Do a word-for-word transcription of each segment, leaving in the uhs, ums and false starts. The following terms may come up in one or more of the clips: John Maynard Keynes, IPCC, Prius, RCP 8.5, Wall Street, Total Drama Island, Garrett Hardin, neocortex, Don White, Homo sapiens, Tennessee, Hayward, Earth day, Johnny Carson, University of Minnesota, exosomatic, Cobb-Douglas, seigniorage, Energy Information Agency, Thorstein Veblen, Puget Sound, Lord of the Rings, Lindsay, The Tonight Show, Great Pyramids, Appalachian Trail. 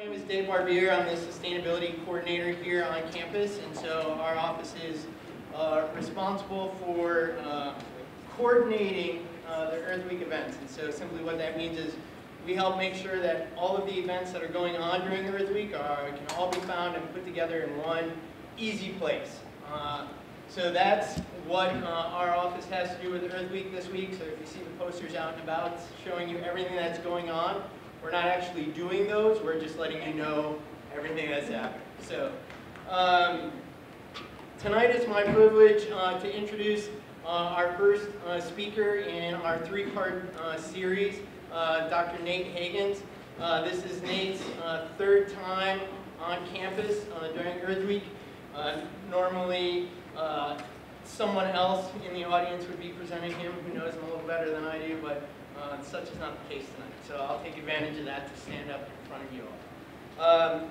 my name is Dave Barbier. I'm the sustainability coordinator here on campus, and so our office is uh, responsible for uh, coordinating uh, the Earth Week events. And so simply what that means is we help make sure that all of the events that are going on during Earth Week are, can all be found and put together in one easy place. Uh, so that's what uh, our office has to do with Earth Week this week. So if you see the posters out and about showing you everything that's going on, we're not actually doing those, we're just letting you know everything that's happening. So, um, tonight it's my privilege uh, to introduce uh, our first uh, speaker in our three-part uh, series, uh, Doctor Nate Hagens. Uh, this is Nate's uh, third time on campus uh, during Earth Week. Uh, normally, uh, someone else in the audience would be presenting him who knows him a little better than I do, but Uh, such is not the case tonight, so I'll take advantage of that to stand up in front of you all. Um,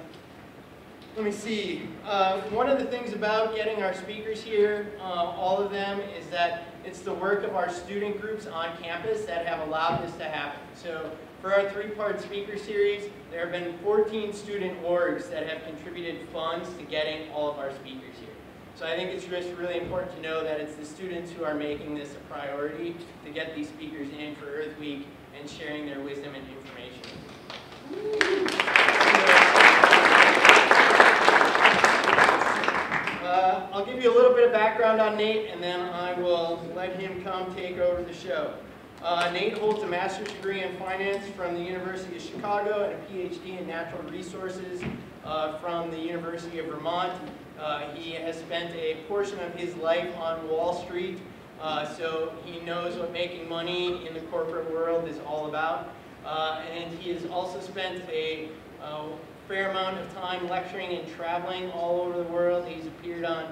let me see. Uh, one of the things about getting our speakers here, uh, all of them, is that it's the work of our student groups on campus that have allowed this to happen. So for our three-part speaker series, there have been fourteen student orgs that have contributed funds to getting all of our speakers here. So I think it's just really important to know that it's the students who are making this a priority to get these speakers in for Earth Week and sharing their wisdom and information. Uh, I'll give you a little bit of background on Nate, and then I will let him come take over the show. Uh, Nate holds a master's degree in finance from the University of Chicago and a PhD in natural resources uh, from the University of Vermont. Uh, he has spent a portion of his life on Wall Street, uh, so he knows what making money in the corporate world is all about. Uh, and he has also spent a uh, fair amount of time lecturing and traveling all over the world. He's appeared on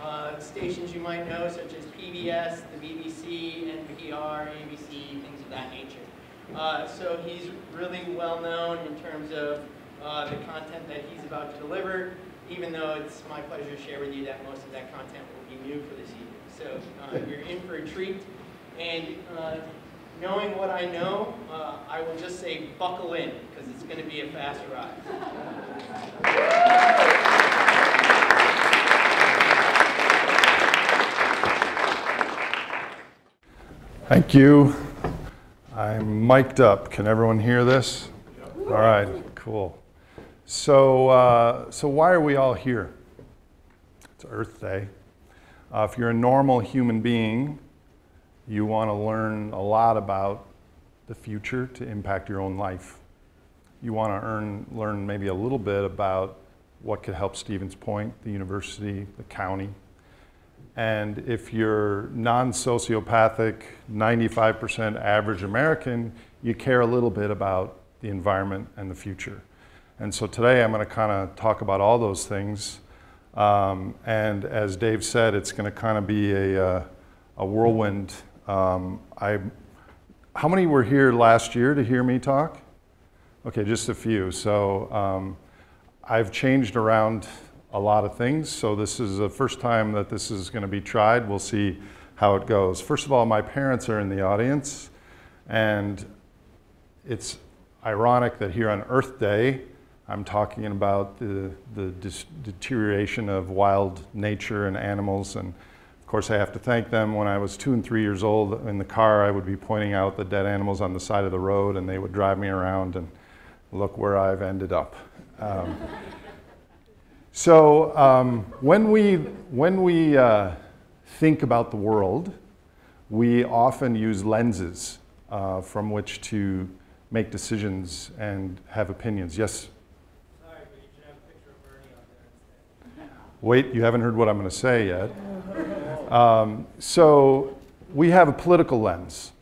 uh, stations you might know, such as P B S, the B B C, N P R, A B C, things of that nature. Uh, so he's really well known in terms of uh, the content that he's about to deliver, even though it's my pleasure to share with you that most of that content will be new for this evening. So uh, you're in for a treat. And uh, knowing what I know, uh, I will just say buckle in, because it's going to be a fast ride. Thank you. I'm mic'd up. Can everyone hear this? All right, cool. So, uh, so why are we all here? It's Earth Day. Uh, if you're a normal human being, you want to learn a lot about the future to impact your own life. You want to earn, learn maybe a little bit about what could help Stevens Point, the university, the county. And if you're non-sociopathic, ninety-five percent average American, you care a little bit about the environment and the future. And so today I'm going to kind of talk about all those things. Um, and as Dave said, it's going to kind of be a, uh, a whirlwind. Um, I, how many were here last year to hear me talk? Okay, just a few. So um, I've changed around a lot of things. So this is the first time that this is going to be tried. We'll see how it goes. First of all, my parents are in the audience. And it's ironic that here on Earth Day, I'm talking about the, the deterioration of wild nature and animals, and of course I have to thank them. When I was two and three years old in the car, I would be pointing out the dead animals on the side of the road, and they would drive me around and look where I've ended up. Um, so um, when we, when we uh, think about the world, we often use lenses uh, from which to make decisions and have opinions. Yes? Wait, you haven't heard what I'm going to say yet. Um, so we have a political lens.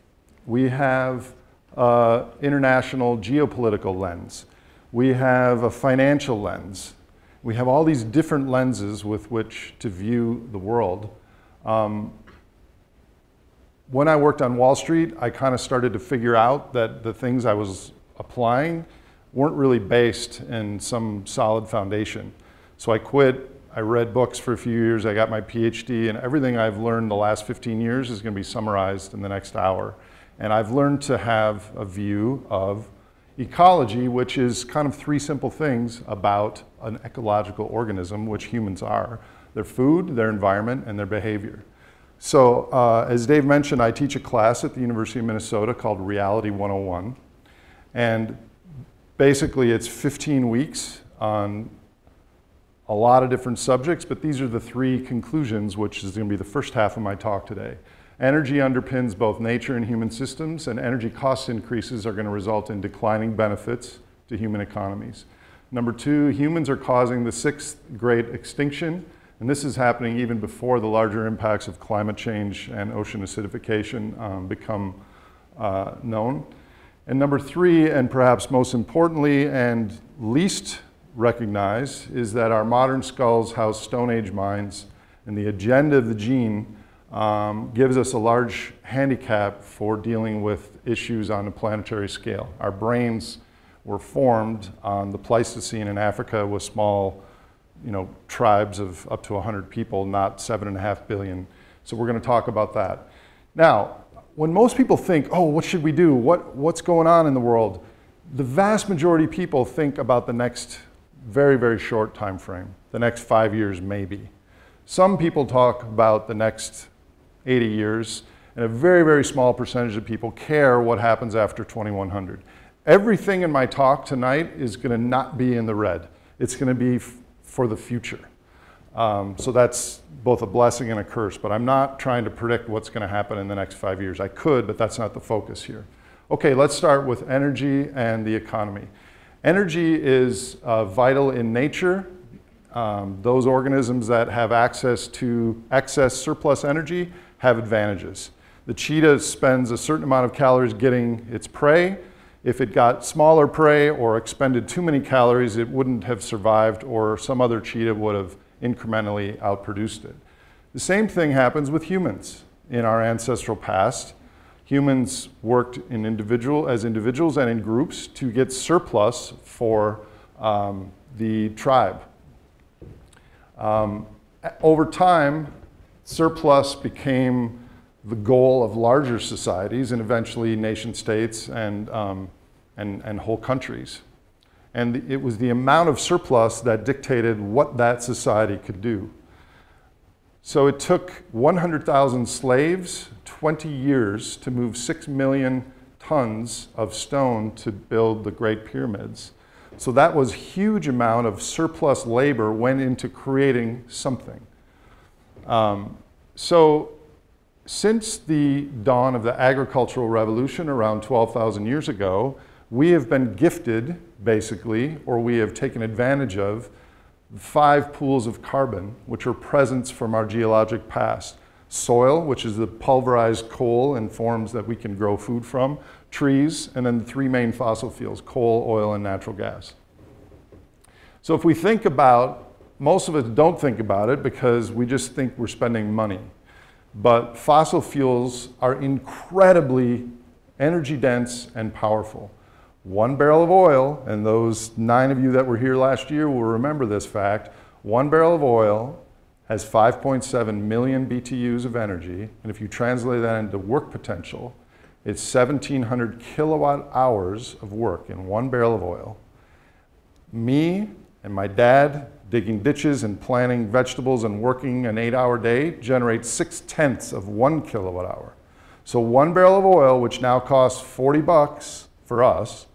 We have an international geopolitical lens. We have a financial lens. We have all these different lenses with which to view the world. Um, when I worked on Wall Street, I kind of started to figure out that the things I was applying weren't really based in some solid foundation. So I quit. I read books for a few years, I got my PhD, and everything I've learned the last fifteen years is going to be summarized in the next hour. And I've learned to have a view of ecology, which is kind of three simple things about an ecological organism, which humans are: their food, their environment, and their behavior. So uh, as Dave mentioned, I teach a class at the University of Minnesota called Reality one oh one. And basically it's fifteen weeks on a lot of different subjects, but these are the three conclusions, which is going to be the first half of my talk today. Energy underpins both nature and human systems, and energy cost increases are going to result in declining benefits to human economies. Number two, humans are causing the sixth great extinction, and this is happening even before the larger impacts of climate change and ocean acidification um, become uh, known. And number three, and perhaps most importantly and least recognized, is that our modern skulls house Stone Age minds, and the agenda of the gene Um, gives us a large handicap for dealing with issues on a planetary scale. Our brains were formed on the Pleistocene in Africa with small, you know, tribes of up to one hundred people, not seven and a half billion. So we're going to talk about that. Now, when most people think, oh, what should we do? What, what's going on in the world? The vast majority of people think about the next very, very short time frame, the next five years maybe. Some people talk about the next eighty years, and a very, very small percentage of people care what happens after twenty-one hundred. Everything in my talk tonight is going to not be in the red. It's going to be f for the future. Um, so that's both a blessing and a curse, but I'm not trying to predict what's going to happen in the next five years. I could, but that's not the focus here. Okay, let's start with energy and the economy. Energy is uh, vital in nature. Um, those organisms that have access to excess surplus energy have advantages. The cheetah spends a certain amount of calories getting its prey. If it got smaller prey or expended too many calories, it wouldn't have survived, or some other cheetah would have incrementally outproduced it. The same thing happens with humans in our ancestral past. Humans worked in individual, as individuals and in groups to get surplus for um, the tribe. Um, over time, surplus became the goal of larger societies and eventually nation states and, um, and, and whole countries. And it was the amount of surplus that dictated what that society could do. So it took one hundred thousand slaves twenty years to move six million tons of stone to build the Great Pyramids. So that was a huge amount of surplus labor went into creating something. Um, so since the dawn of the Agricultural Revolution around twelve thousand years ago, we have been gifted, basically, or we have taken advantage of five pools of carbon, which are presents from our geologic past. Soil, which is the pulverized coal in forms that we can grow food from, trees, and then the three main fossil fuels, coal, oil, and natural gas. So if we think about, most of us don't think about it because we just think we're spending money. But fossil fuels are incredibly energy dense and powerful. One barrel of oil, and those nine of you that were here last year will remember this fact, one barrel of oil has five point seven million B T Us of energy, and if you translate that into work potential, it's seventeen hundred kilowatt hours of work in one barrel of oil. Me and my dad digging ditches and planting vegetables and working an eight-hour day generates six-tenths of one kilowatt hour. So one barrel of oil, which now costs forty bucks for us,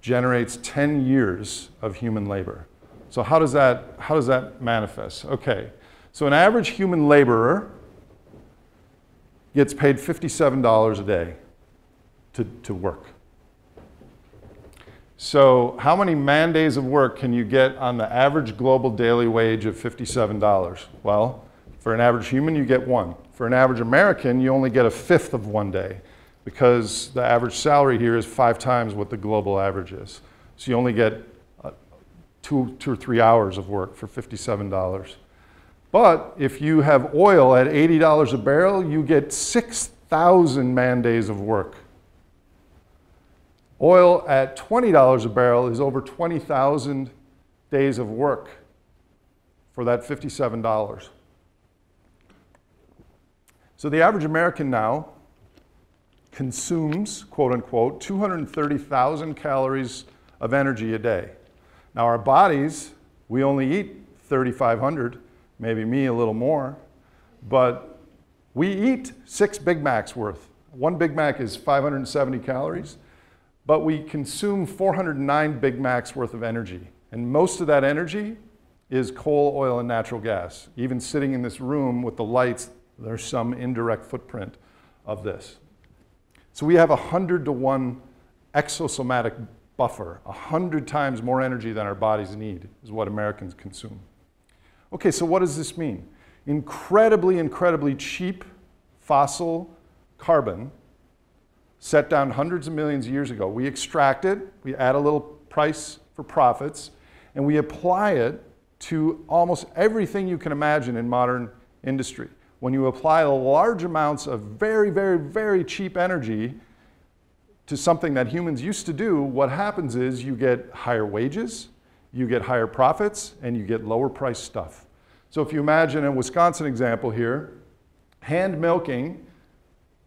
generates ten years of human labor. So how does that, how does that manifest? Okay, so an average human laborer gets paid fifty-seven dollars a day to, to work. So how many man days of work can you get on the average global daily wage of fifty-seven dollars? Well, for an average human, you get one. For an average American, you only get a fifth of one day because the average salary here is five times what the global average is. So you only get Two, two or three hours of work for fifty-seven dollars. But if you have oil at eighty dollars a barrel, you get six thousand man days of work. Oil at twenty dollars a barrel is over twenty thousand days of work for that fifty-seven dollars. So the average American now consumes, quote unquote, two hundred thirty thousand calories of energy a day. Now our bodies, we only eat thirty-five hundred, maybe me a little more, but we eat six Big Macs worth. One Big Mac is five hundred seventy calories, but we consume four hundred nine Big Macs worth of energy. And most of that energy is coal, oil, and natural gas. Even sitting in this room with the lights, there's some indirect footprint of this. So we have a hundred to one exosomatic buffer, a hundred times more energy than our bodies need is what Americans consume. Okay, so what does this mean? Incredibly, incredibly cheap fossil carbon set down hundreds of millions of years ago. We extract it, we add a little price for profits, and we apply it to almost everything you can imagine in modern industry. When you apply large amounts of very, very, very cheap energy to something that humans used to do, what happens is you get higher wages, you get higher profits, and you get lower priced stuff. So if you imagine a Wisconsin example here, hand milking,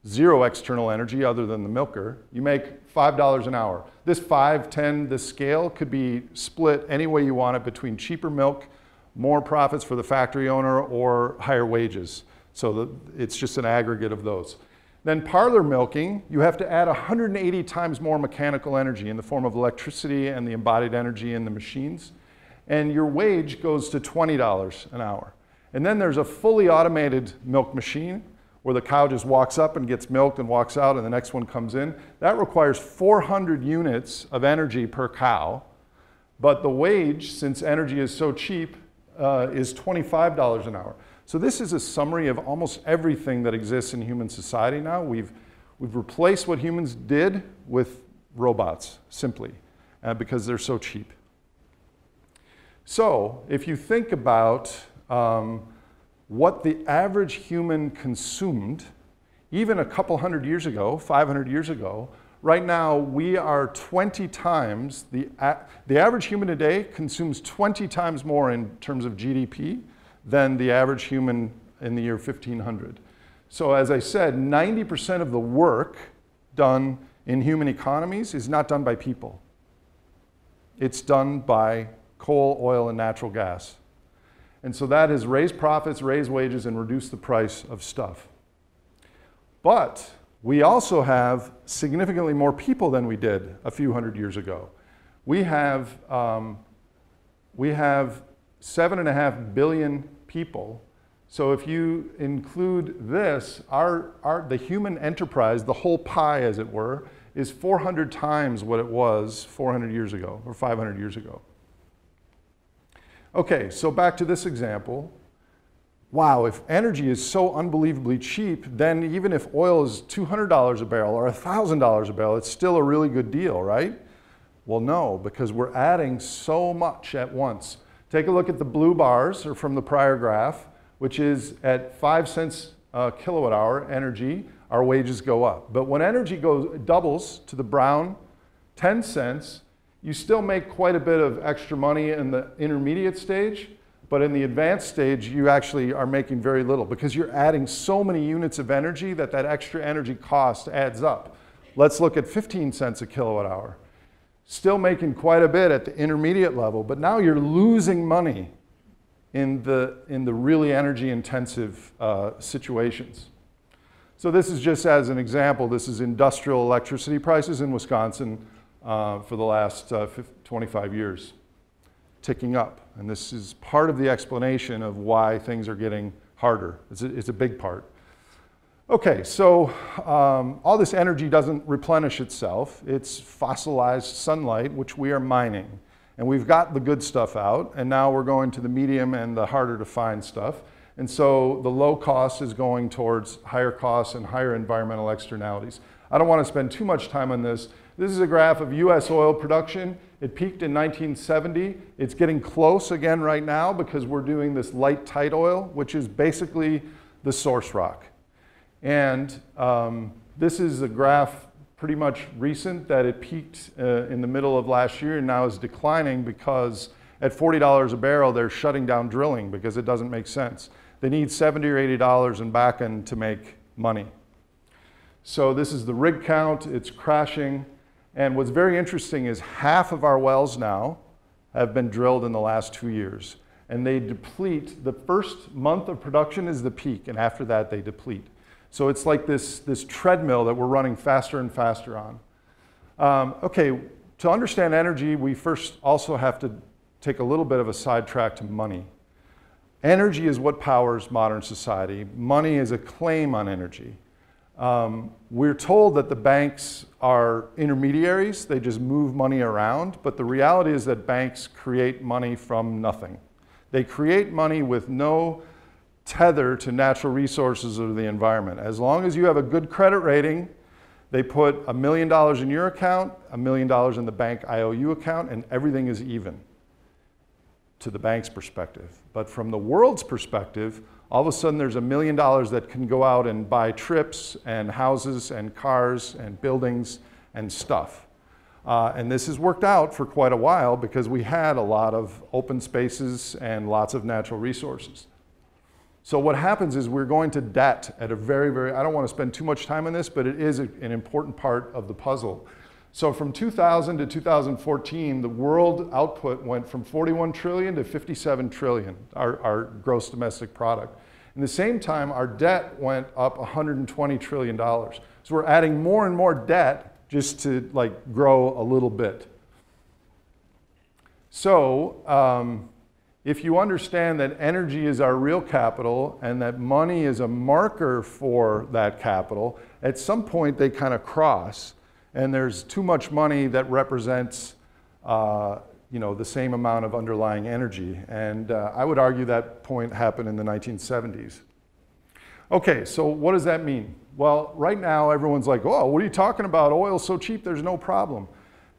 zero external energy other than the milker, you make five dollars an hour. This five, ten, this scale could be split any way you want it between cheaper milk, more profits for the factory owner, or higher wages. So the, it's just an aggregate of those. Then parlor milking, you have to add one hundred eighty times more mechanical energy in the form of electricity and the embodied energy in the machines. And your wage goes to twenty dollars an hour. And then there's a fully automated milk machine where the cow just walks up and gets milked and walks out and the next one comes in. That requires four hundred units of energy per cow. But the wage, since energy is so cheap, uh, is twenty-five dollars an hour. So this is a summary of almost everything that exists in human society now. We've, we've replaced what humans did with robots, simply, uh, because they're so cheap. So if you think about um, what the average human consumed, even a couple hundred years ago, five hundred years ago, right now we are twenty times, the, the average human today consumes twenty times more in terms of G D P than the average human in the year fifteen hundred. So as I said, ninety percent of the work done in human economies is not done by people. It's done by coal, oil, and natural gas. And so that has raised profits, raised wages, and reduced the price of stuff. But we also have significantly more people than we did a few hundred years ago. We have, um, we have Seven and a half billion people. So if you include this, our, our, the human enterprise, the whole pie as it were, is four hundred times what it was four hundred years ago or five hundred years ago. Okay, so back to this example. Wow, if energy is so unbelievably cheap, then even if oil is two hundred dollars a barrel or one thousand dollars a barrel, it's still a really good deal, right? Well, no, because we're adding so much at once. Take a look at the blue bars, or from the prior graph, which is at five cents uh, kilowatt hour energy, our wages go up. But when energy goes doubles to the brown, ten cents, you still make quite a bit of extra money in the intermediate stage, but in the advanced stage, you actually are making very little because you're adding so many units of energy that that extra energy cost adds up. Let's look at fifteen cents a kilowatt hour. Still making quite a bit at the intermediate level, but now you're losing money in the, in the really energy-intensive uh, situations. So this is just as an example. This is industrial electricity prices in Wisconsin uh, for the last uh, twenty-five years, ticking up. And this is part of the explanation of why things are getting harder. It's a, it's a big part. Okay, so um, all this energy doesn't replenish itself. It's fossilized sunlight, which we are mining. And we've got the good stuff out, and now we're going to the medium and the harder to find stuff. And so the low cost is going towards higher costs and higher environmental externalities. I don't want to spend too much time on this. This is a graph of U S oil production. It peaked in nineteen seventy. It's getting close again right now because we're doing this light tight oil, which is basically the source rock. And um, this is a graph pretty much recent that it peaked uh, in the middle of last year and now is declining because at forty dollars a barrel, they're shutting down drilling because it doesn't make sense. They need seventy dollars or eighty dollars in back end to make money. So this is the rig count, it's crashing. And what's very interesting is half of our wells now have been drilled in the last two years. And they deplete, the first month of production is the peak, and after that they deplete. So it's like this, this treadmill that we're running faster and faster on. Um, okay, to understand energy, we first also have to take a little bit of a sidetrack to money. Energy is what powers modern society. Money is a claim on energy. Um, we're told that the banks are intermediaries, they just move money around, but the reality is that banks create money from nothing. They create money with no tether to natural resources or the environment. As long as you have a good credit rating, they put a million dollars in your account, a million dollars in the bank I O U account, and everything is even to the bank's perspective. But from the world's perspective, all of a sudden there's a million dollars that can go out and buy trips and houses and cars and buildings and stuff. Uh, and this has worked out for quite a while because we had a lot of open spaces and lots of natural resources. So what happens is we're going to debt at a very, very, I don't want to spend too much time on this, but it is a, an important part of the puzzle. So from two thousand to two thousand fourteen, the world output went from forty-one trillion to fifty-seven trillion, our, our gross domestic product. In the same time, our debt went up one hundred twenty trillion dollars. So we're adding more and more debt just to like grow a little bit. So um, if you understand that energy is our real capital and that money is a marker for that capital, at some point they kind of cross. And there's too much money that represents uh, you know, the same amount of underlying energy. And uh, I would argue that point happened in the nineteen seventies. Okay, so what does that mean? Well, right now everyone's like, oh, what are you talking about? Oil's so cheap, there's no problem.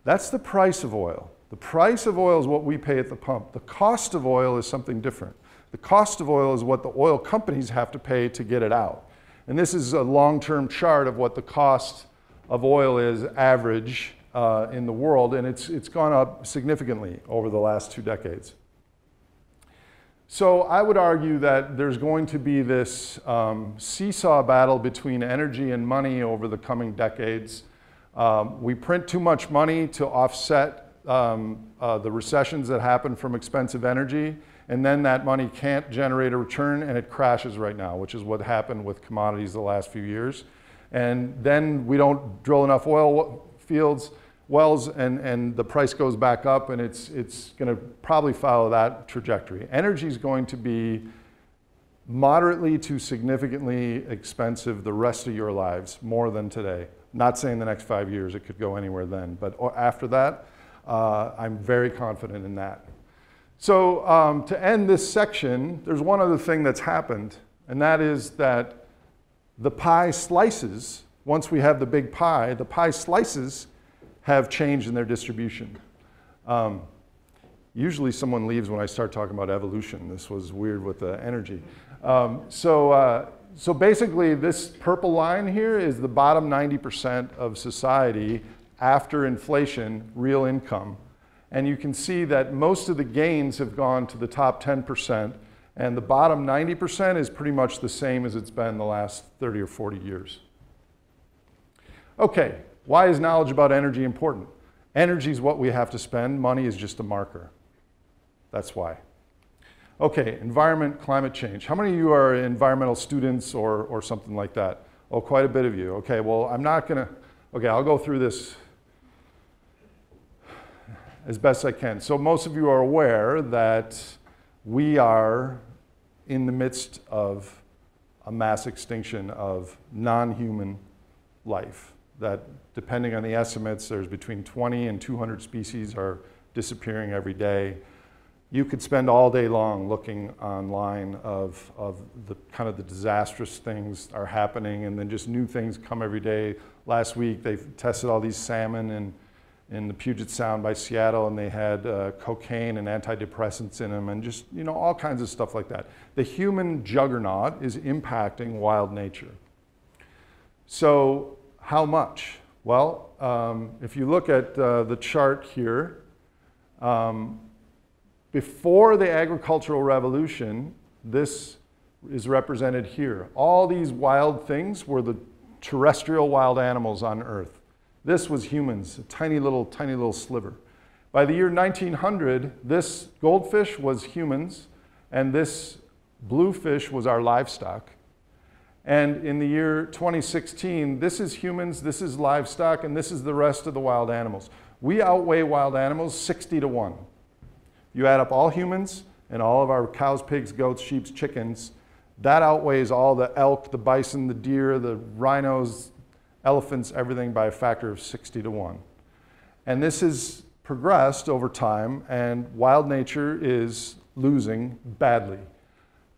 That's the price of oil. The price of oil is what we pay at the pump. The cost of oil is something different. The cost of oil is what the oil companies have to pay to get it out. And this is a long-term chart of what the cost of oil is average uh, in the world, and it's, it's gone up significantly over the last two decades. So I would argue that there's going to be this um, seesaw battle between energy and money over the coming decades. Um, we print too much money to offset um, uh, the recessions that happen from expensive energy, and then that money can't generate a return and it crashes right now, which is what happened with commodities the last few years. And then we don't drill enough oil fields, wells, and, and the price goes back up, and it's, it's gonna probably follow that trajectory. Energy is going to be moderately to significantly expensive the rest of your lives, more than today. Not saying the next five years, it could go anywhere then, but after that, uh, I'm very confident in that. So um, to end this section, there's one other thing that's happened, and that is that the pie slices, once we have the big pie, the pie slices have changed in their distribution. Um, usually someone leaves when I start talking about evolution. This was weird with the energy. Um, so, uh, so basically this purple line here is the bottom ninety percent of society after inflation, real income. And you can see that most of the gains have gone to the top ten percent. And the bottom ninety percent is pretty much the same as it's been the last thirty or forty years. Okay, why is knowledge about energy important? Energy is what we have to spend, money is just a marker. That's why. Okay, environment, climate change. How many of you are environmental students or, or something like that? Oh, quite a bit of you. Okay, well, I'm not gonna, okay, I'll go through this as best I can. So most of you are aware that we are in the midst of a mass extinction of non-human life that, depending on the estimates, there's between twenty and two hundred species are disappearing every day. You could spend all day long looking online of, of the kind of the disastrous things are happening, and then just new things come every day. Last week, they tested all these salmon and in the Puget Sound by Seattle, and they had uh, cocaine and antidepressants in them, and just, you know, all kinds of stuff like that. The human juggernaut is impacting wild nature. So how much? Well, um, if you look at uh, the chart here, um, before the Agricultural Revolution, this is represented here. All these wild things were the terrestrial wild animals on Earth. This was humans, a tiny little, tiny little sliver. By the year nineteen hundred, this goldfish was humans, and this bluefish was our livestock. And in the year twenty sixteen, this is humans, this is livestock, and this is the rest of the wild animals. We outweigh wild animals sixty to one. You add up all humans and all of our cows, pigs, goats, sheep, chickens, that outweighs all the elk, the bison, the deer, the rhinos, elephants, everything by a factor of sixty to one. And this has progressed over time, and wild nature is losing badly.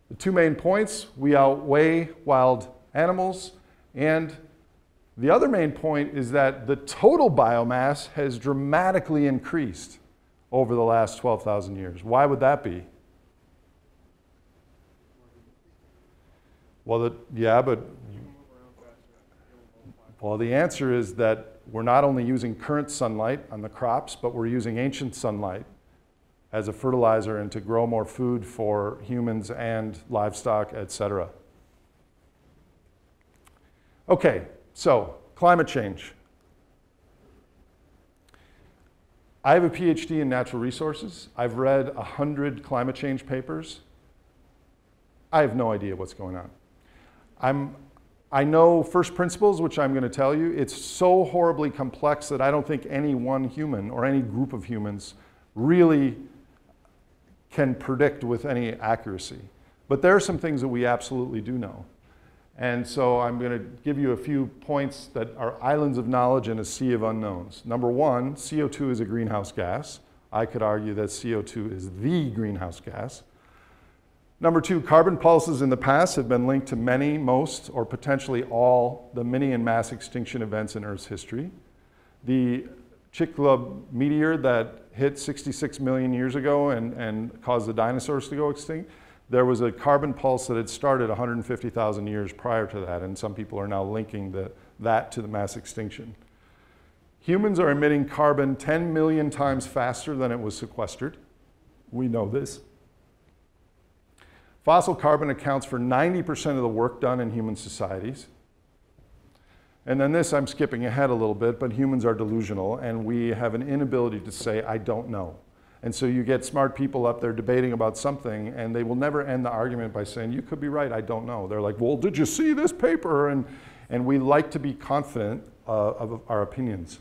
The two main points, we outweigh wild animals, and the other main point is that the total biomass has dramatically increased over the last twelve thousand years. Why would that be? Well, the, yeah, but well, the answer is that we're not only using current sunlight on the crops, but we're using ancient sunlight as a fertilizer and to grow more food for humans and livestock, et cetera. Okay, so climate change. I have a PhD in natural resources. I've read a hundred climate change papers. I have no idea what's going on. I'm, I know first principles, which I'm going to tell you. It's so horribly complex that I don't think any one human or any group of humans really can predict with any accuracy. But there are some things that we absolutely do know. And so I'm going to give you a few points that are islands of knowledge in a sea of unknowns. Number one, C O two is a greenhouse gas. I could argue that C O two is the greenhouse gas. Number two, carbon pulses in the past have been linked to many, most, or potentially all the mini and mass extinction events in Earth's history. The Chicxulub meteor that hit sixty-six million years ago and, and caused the dinosaurs to go extinct, there was a carbon pulse that had started one hundred fifty thousand years prior to that, and some people are now linking the, that to the mass extinction. Humans are emitting carbon ten million times faster than it was sequestered. We know this. Fossil carbon accounts for ninety percent of the work done in human societies. And then this, I'm skipping ahead a little bit, but humans are delusional, and we have an inability to say, I don't know. And so you get smart people up there debating about something, and they will never end the argument by saying, you could be right, I don't know. They're like, well, did you see this paper? And, and we like to be confident uh, of our opinions.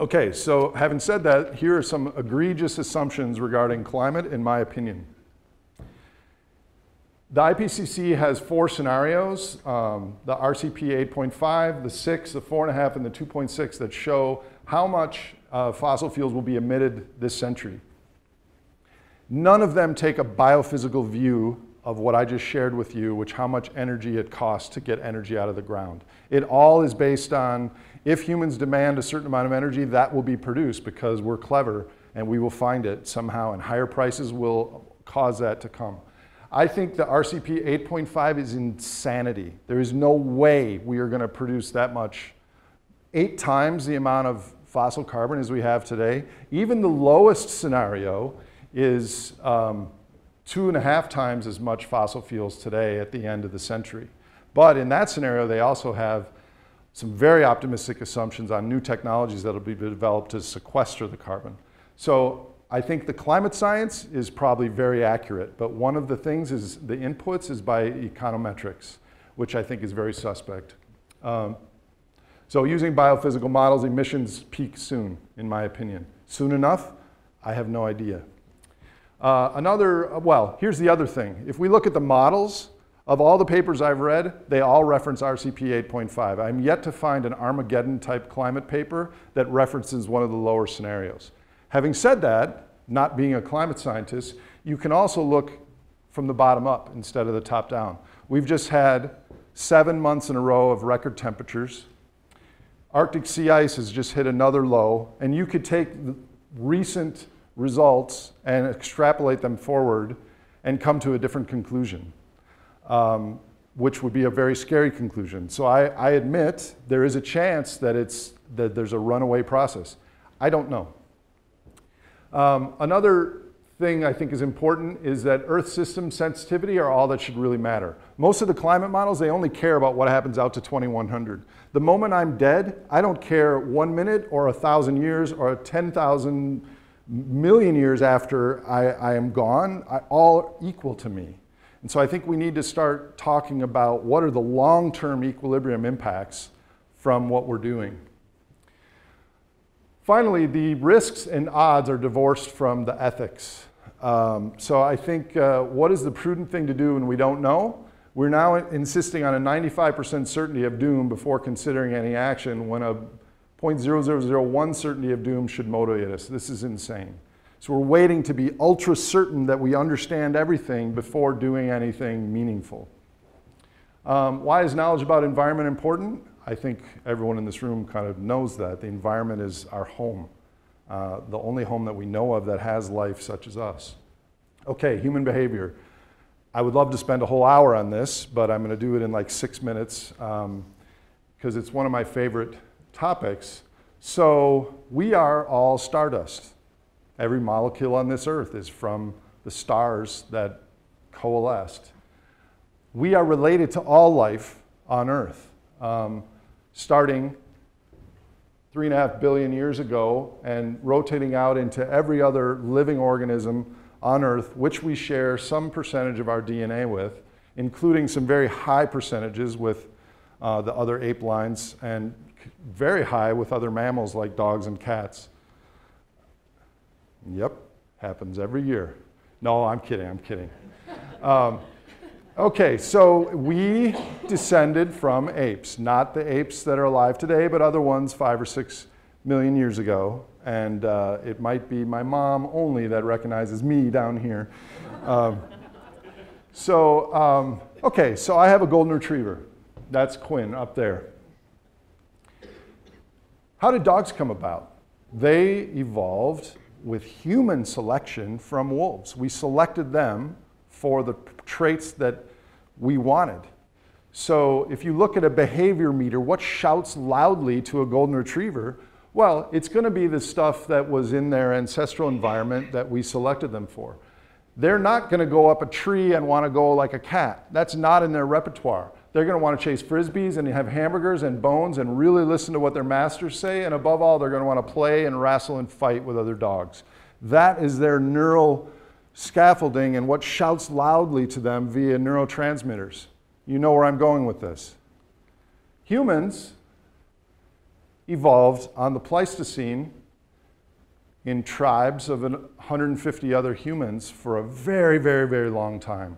Okay, so having said that, here are some egregious assumptions regarding climate, in my opinion. The I P C C has four scenarios, um, the R C P eight point five, the six, the four point five, and the two point six that show how much uh, fossil fuels will be emitted this century. None of them take a biophysical view of what I just shared with you, which how much energy it costs to get energy out of the ground. It all is based on if humans demand a certain amount of energy, that will be produced because we're clever and we will find it somehow, and higher prices will cause that to come. I think the R C P eight point five is insanity. There is no way we are going to produce that much. Eight times the amount of fossil carbon as we have today. Even the lowest scenario is um, two and a half times as much fossil fuels today at the end of the century. But in that scenario, they also have some very optimistic assumptions on new technologies that will be developed to sequester the carbon. So I think the climate science is probably very accurate, but one of the things is the inputs is by econometrics, which I think is very suspect. Um, so using biophysical models, emissions peak soon, in my opinion. Soon enough, I have no idea. Uh, another, well, here's the other thing. If we look at the models, of all the papers I've read, they all reference R C P eight point five. I'm yet to find an Armageddon-type climate paper that references one of the lower scenarios. Having said that, not being a climate scientist, you can also look from the bottom up instead of the top down. We've just had seven months in a row of record temperatures. Arctic sea ice has just hit another low, and you could take the recent results and extrapolate them forward and come to a different conclusion. Um, which would be a very scary conclusion. So I, I admit there is a chance that, it's, that there's a runaway process. I don't know. Um, another thing I think is important is that Earth system sensitivity are all that should really matter. Most of the climate models, they only care about what happens out to twenty-one hundred. The moment I'm dead, I don't care one minute or a thousand years or ten thousand million years after I, I am gone, I, all equal to me. And so I think we need to start talking about what are the long-term equilibrium impacts from what we're doing. Finally, the risks and odds are divorced from the ethics. Um, so I think uh, what is the prudent thing to do when we don't know? We're now insisting on a ninety-five percent certainty of doom before considering any action when a zero point zero zero zero one certainty of doom should motivate us. This is insane. So we're waiting to be ultra certain that we understand everything before doing anything meaningful. Um, why is knowledge about environment important? I think everyone in this room kind of knows that. The environment is our home, uh, the only home that we know of that has life such as us. Okay, human behavior. I would love to spend a whole hour on this, but I'm gonna do it in like six minutes um, because it's one of my favorite topics. So we are all stardust. Every molecule on this earth is from the stars that coalesced. We are related to all life on earth. Um, starting three and a half billion years ago and rotating out into every other living organism on Earth, which we share some percentage of our D N A with, including some very high percentages with uh, the other ape lines and very high with other mammals like dogs and cats. Yep, happens every year. No, I'm kidding, I'm kidding. Um, Okay, so we descended from apes, not the apes that are alive today, but other ones five or six million years ago. And uh, it might be my mom only that recognizes me down here. Um, so, um, okay, so I have a golden retriever. That's Quinn up there. How did dogs come about? They evolved with human selection from wolves. We selected them for the traits that we wanted. So if you look at a behavior meter, what shouts loudly to a golden retriever? Well, it's going to be the stuff that was in their ancestral environment that we selected them for. They're not going to go up a tree and want to go like a cat. That's not in their repertoire. They're going to want to chase frisbees and have hamburgers and bones and really listen to what their masters say. And above all, they're going to want to play and wrestle and fight with other dogs. That is their neural scaffolding and what shouts loudly to them via neurotransmitters. You know where I'm going with this. Humans evolved on the Pleistocene in tribes of one hundred fifty other humans for a very, very, very long time,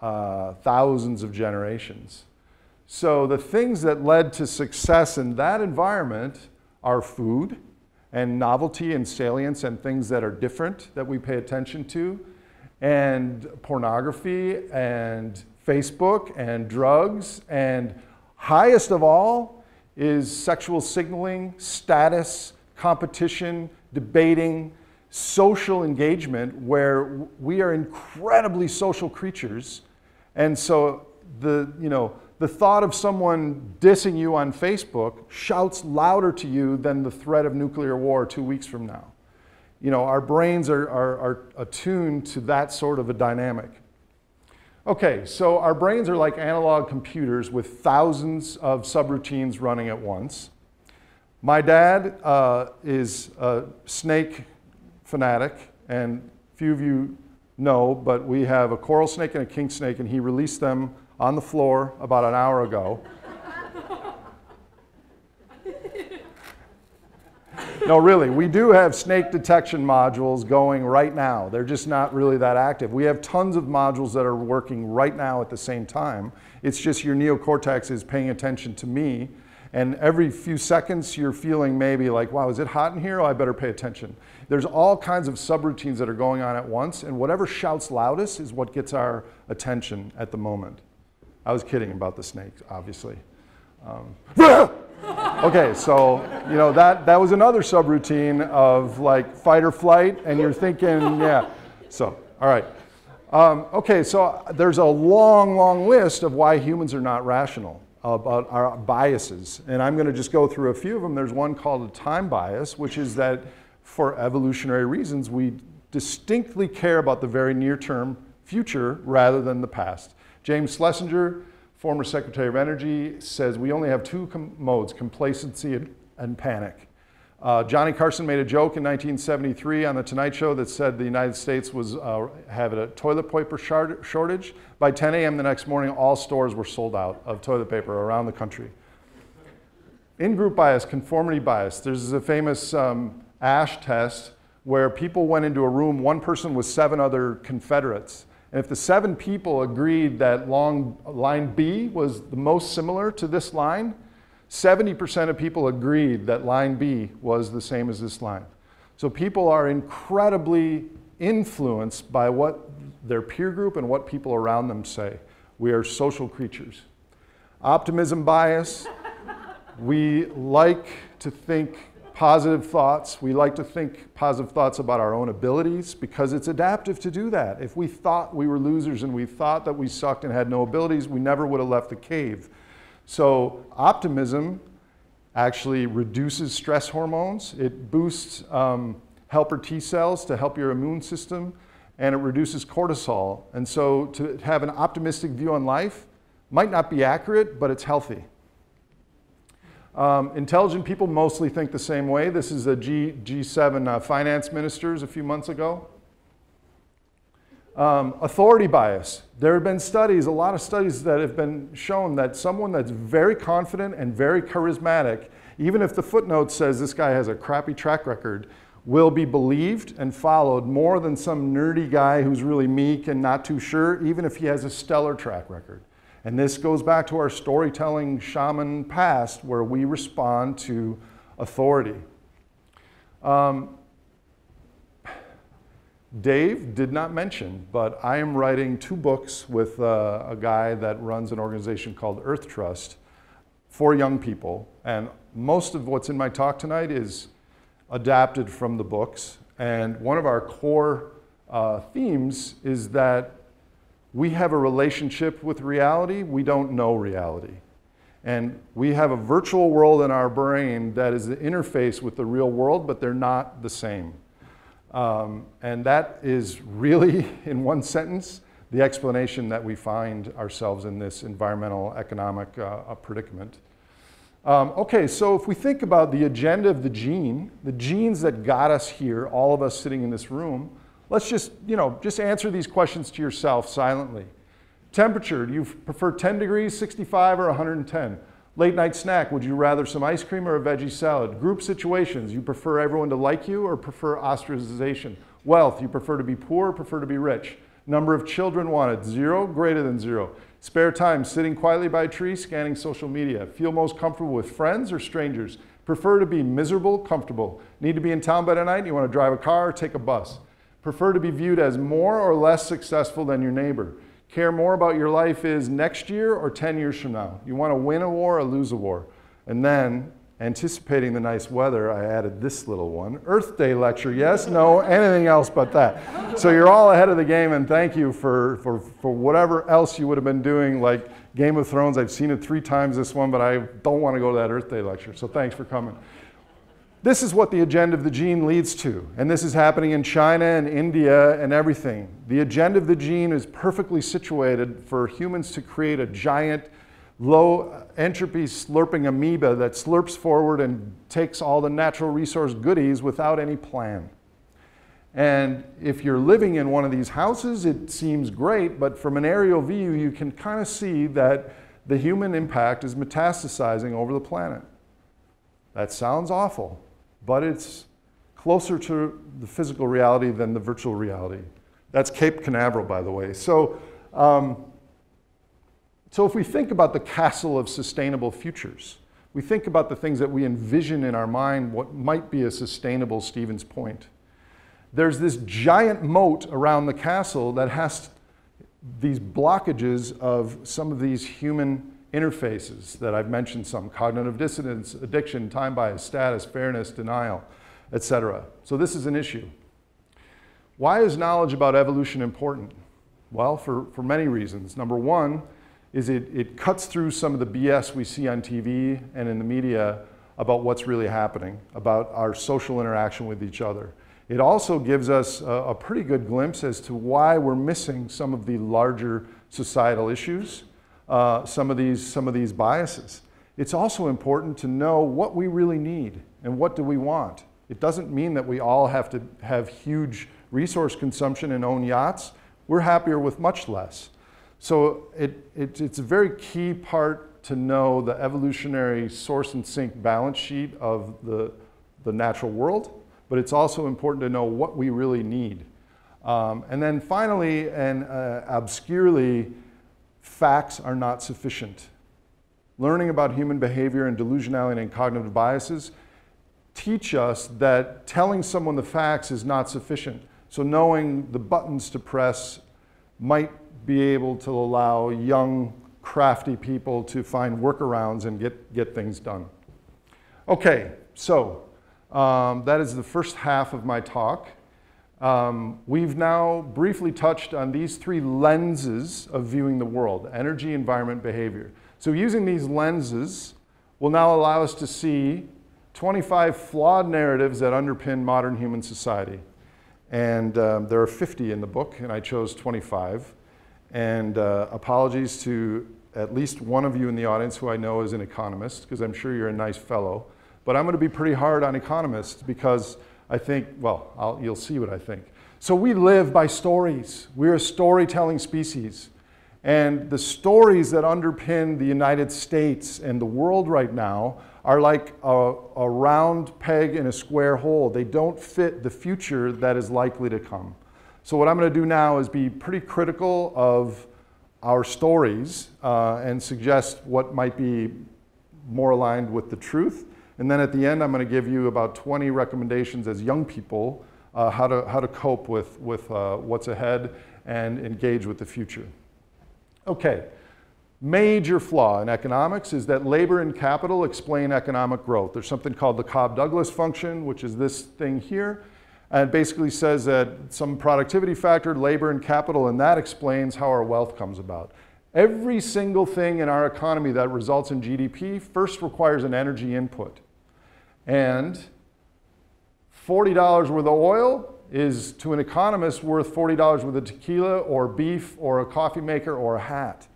uh, thousands of generations. So the things that led to success in that environment are food, and novelty and salience and things that are different that we pay attention to, and pornography and Facebook and drugs, and highest of all is sexual signaling, status, competition, debating, social engagement, where we are incredibly social creatures. And so the, you know, the thought of someone dissing you on Facebook shouts louder to you than the threat of nuclear war two weeks from now. You know, our brains are, are, are attuned to that sort of a dynamic. Okay, so our brains are like analog computers with thousands of subroutines running at once. My dad uh, is a snake fanatic, and few of you know, but we have a coral snake and a king snake, and he released them on the floor about an hour ago. No, really, we do have snake detection modules going right now. They're just not really that active. We have tons of modules that are working right now at the same time. It's just your neocortex is paying attention to me, and every few seconds you're feeling maybe like, wow, is it hot in here? Oh, I better pay attention. There's all kinds of subroutines that are going on at once, and whatever shouts loudest is what gets our attention at the moment. I was kidding about the snakes, obviously. Um, okay, so you know that that was another subroutine of like fight or flight, and you're thinking, yeah. So all right, um, okay. So there's a long, long list of why humans are not rational about our biases, and I'm going to just go through a few of them. There's one called a time bias, which is that for evolutionary reasons we distinctly care about the very near-term future rather than the past. James Schlesinger, former Secretary of Energy, says we only have two com modes, complacency and, and panic. Uh, Johnny Carson made a joke in nineteen seventy-three on The Tonight Show that said the United States was uh, having a toilet paper shortage. By ten A M the next morning, all stores were sold out of toilet paper around the country. In-group bias, conformity bias. There's a famous um, Asch test where people went into a room, one person with seven other Confederates. And if the seven people agreed that long line B was the most similar to this line, seventy percent of people agreed that line B was the same as this line. So people are incredibly influenced by what their peer group and what people around them say. We are social creatures. Optimism bias. We like to think positive thoughts. We like to think positive thoughts about our own abilities because it's adaptive to do that. If we thought we were losers and we thought that we sucked and had no abilities, we never would have left the cave. So optimism actually reduces stress hormones. It boosts um, helper T cells to help your immune system, and it reduces cortisol. And so to have an optimistic view on life might not be accurate, but it's healthy. Um, intelligent people mostly think the same way. This is a G, G7 uh, finance ministers a few months ago. Um, authority bias. There have been studies, a lot of studies that have been shown that someone that's very confident and very charismatic, even if the footnote says this guy has a crappy track record, will be believed and followed more than some nerdy guy who's really meek and not too sure, even if he has a stellar track record. And this goes back to our storytelling shaman past where we respond to authority. Um, Dave did not mention, but I am writing two books with uh, a guy that runs an organization called Earth Trust for young people. And most of what's in my talk tonight is adapted from the books. And one of our core uh, themes is that we have a relationship with reality, we don't know reality. And we have a virtual world in our brain that is the interface with the real world, but they're not the same. Um, and that is really, in one sentence, the explanation that we find ourselves in this environmental economic uh, predicament. Um, okay, so if we think about the agenda of the gene, the genes that got us here, all of us sitting in this room, let's just, you know, just answer these questions to yourself silently. Temperature, do you prefer ten degrees, sixty-five, or one hundred ten? Late night snack, would you rather some ice cream or a veggie salad? Group situations, you prefer everyone to like you or prefer ostracization? Wealth, you prefer to be poor or prefer to be rich? Number of children wanted, zero, greater than zero. Spare time, sitting quietly by a tree, scanning social media. Feel most comfortable with friends or strangers? Prefer to be miserable, comfortable. Need to be in town by tonight, you want to drive a car or take a bus? Prefer to be viewed as more or less successful than your neighbor. Care more about your life is next year or ten years from now. You want to win a war or lose a war. And then, anticipating the nice weather, I added this little one. Earth Day lecture, yes, no, anything else but that. So you're all ahead of the game, and thank you for, for, for whatever else you would have been doing, like Game of Thrones. I've seen it three times this one, but I don't want to go to that Earth Day lecture, so thanks for coming. This is what the agenda of the gene leads to, and this is happening in China and India and everything. The agenda of the gene is perfectly situated for humans to create a giant, low entropy slurping amoeba that slurps forward and takes all the natural resource goodies without any plan. And if you're living in one of these houses, it seems great, but from an aerial view, you can kind of see that the human impact is metastasizing over the planet. That sounds awful, but it's closer to the physical reality than the virtual reality. That's Cape Canaveral, by the way. So, um, so if we think about the castle of sustainable futures, we think about the things that we envision in our mind, what might be a sustainable Stevens Point. There's this giant moat around the castle that has these blockages of some of these human interfaces that I've mentioned some, cognitive dissonance, addiction, time bias, status, fairness, denial, et cetera. So this is an issue. Why is knowledge about evolution important? Well, for, for many reasons. Number one is it, it cuts through some of the B S we see on T V and in the media about what's really happening, about our social interaction with each other. It also gives us a, a pretty good glimpse as to why we're missing some of the larger societal issues, uh, some of these, some of these biases. It's also important to know what we really need and what do we want. It doesn't mean that we all have to have huge resource consumption and own yachts. We're happier with much less. So it, it, it's a very key part to know the evolutionary source and sink balance sheet of the, the natural world, but it's also important to know what we really need. Um, and then finally, and uh, obscurely, facts are not sufficient. Learning about human behavior and delusionality and cognitive biases teach us that telling someone the facts is not sufficient. So knowing the buttons to press might be able to allow young, crafty people to find workarounds and get, get things done. Okay, so um, that is the first half of my talk. Um, we've now briefly touched on these three lenses of viewing the world: energy, environment, behavior. So using these lenses will now allow us to see twenty-five flawed narratives that underpin modern human society. And um, there are fifty in the book, and I chose twenty-five. And uh, apologies to at least one of you in the audience who I know is an economist, because I'm sure you're a nice fellow. But I'm going to be pretty hard on economists because I think, well, I'll, you'll see what I think. So we live by stories. We're a storytelling species. And the stories that underpin the United States and the world right now are like a, a round peg in a square hole. They don't fit the future that is likely to come. So what I'm going to do now is be pretty critical of our stories uh, and suggest what might be more aligned with the truth. And then at the end, I'm going to give you about twenty recommendations as young people uh, how to, how to cope with, with uh, what's ahead and engage with the future. Okay, major flaw in economics is that labor and capital explain economic growth. There's something called the Cobb-Douglas function, which is this thing here. And basically says that some productivity factor, labor and capital, and that explains how our wealth comes about. Every single thing in our economy that results in G D P first requires an energy input. And forty dollars worth of oil is, to an economist, worth forty dollars worth of tequila or beef or a coffee maker or a hat.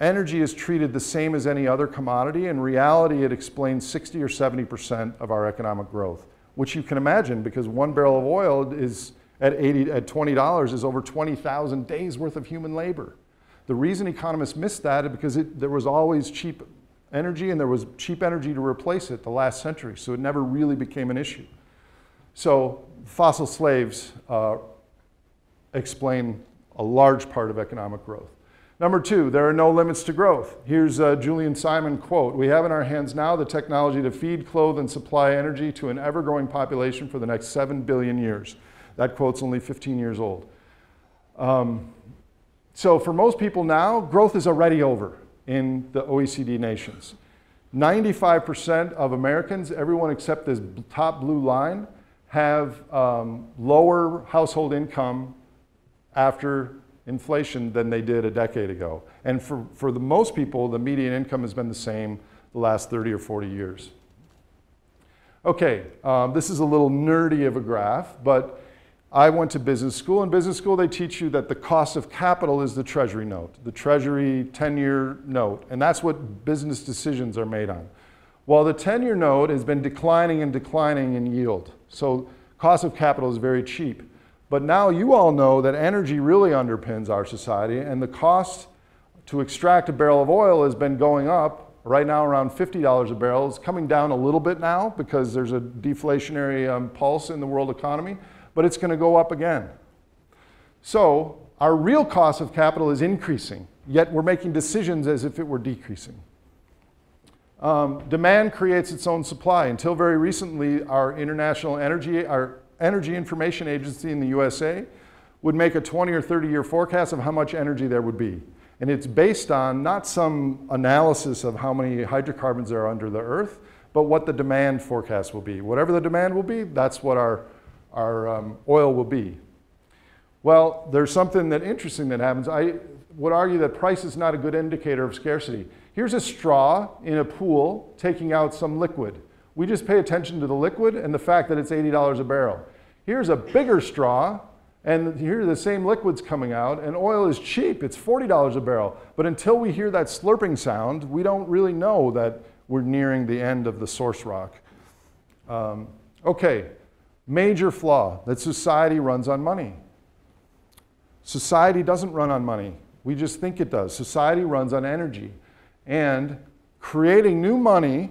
Energy is treated the same as any other commodity. In reality, it explains sixty or seventy percent of our economic growth, which you can imagine, because one barrel of oil is at eighty at twenty dollars is over twenty thousand days worth of human labor. The reason economists missed that is because it, there was always cheap energy, and there was cheap energy to replace it the last century, so it never really became an issue. So fossil slaves uh, explain a large part of economic growth. Number two, there are no limits to growth. Here's a Julian Simon quote: "We have in our hands now the technology to feed, clothe, and supply energy to an ever-growing population for the next seven billion years." That quote's only fifteen years old. Um, so for most people now, growth is already over in the O E C D nations. ninety-five percent of Americans, everyone except this top blue line, have um, lower household income after inflation than they did a decade ago. And for, for the most people, the median income has been the same the last thirty or forty years. Okay, um, this is a little nerdy of a graph, but I went to business school. In business school, they teach you that the cost of capital is the treasury note, the treasury ten-year note, and that's what business decisions are made on. Well, the ten-year note has been declining and declining in yield, so cost of capital is very cheap. But now you all know that energy really underpins our society, and the cost to extract a barrel of oil has been going up, right now around fifty dollars a barrel. It's coming down a little bit now because there's a deflationary um, pulse in the world economy, but it's going to go up again. So our real cost of capital is increasing, yet we're making decisions as if it were decreasing. Um, demand creates its own supply. Until very recently, our international energy, our Energy Information Agency in the U S A would make a twenty or thirty year forecast of how much energy there would be. And it's based on not some analysis of how many hydrocarbons there are under the earth, but what the demand forecast will be. Whatever the demand will be, that's what our, our um, oil will be. Well, there's something that interesting that happens. I would argue that price is not a good indicator of scarcity. Here's a straw in a pool taking out some liquid. We just pay attention to the liquid and the fact that it's eighty dollars a barrel. Here's a bigger straw, and here the same liquid's coming out, and oil is cheap. It's forty dollars a barrel. But until we hear that slurping sound, we don't really know that we're nearing the end of the source rock. Um, okay, major flaw, that society runs on money. Society doesn't run on money. We just think it does. Society runs on energy. And creating new money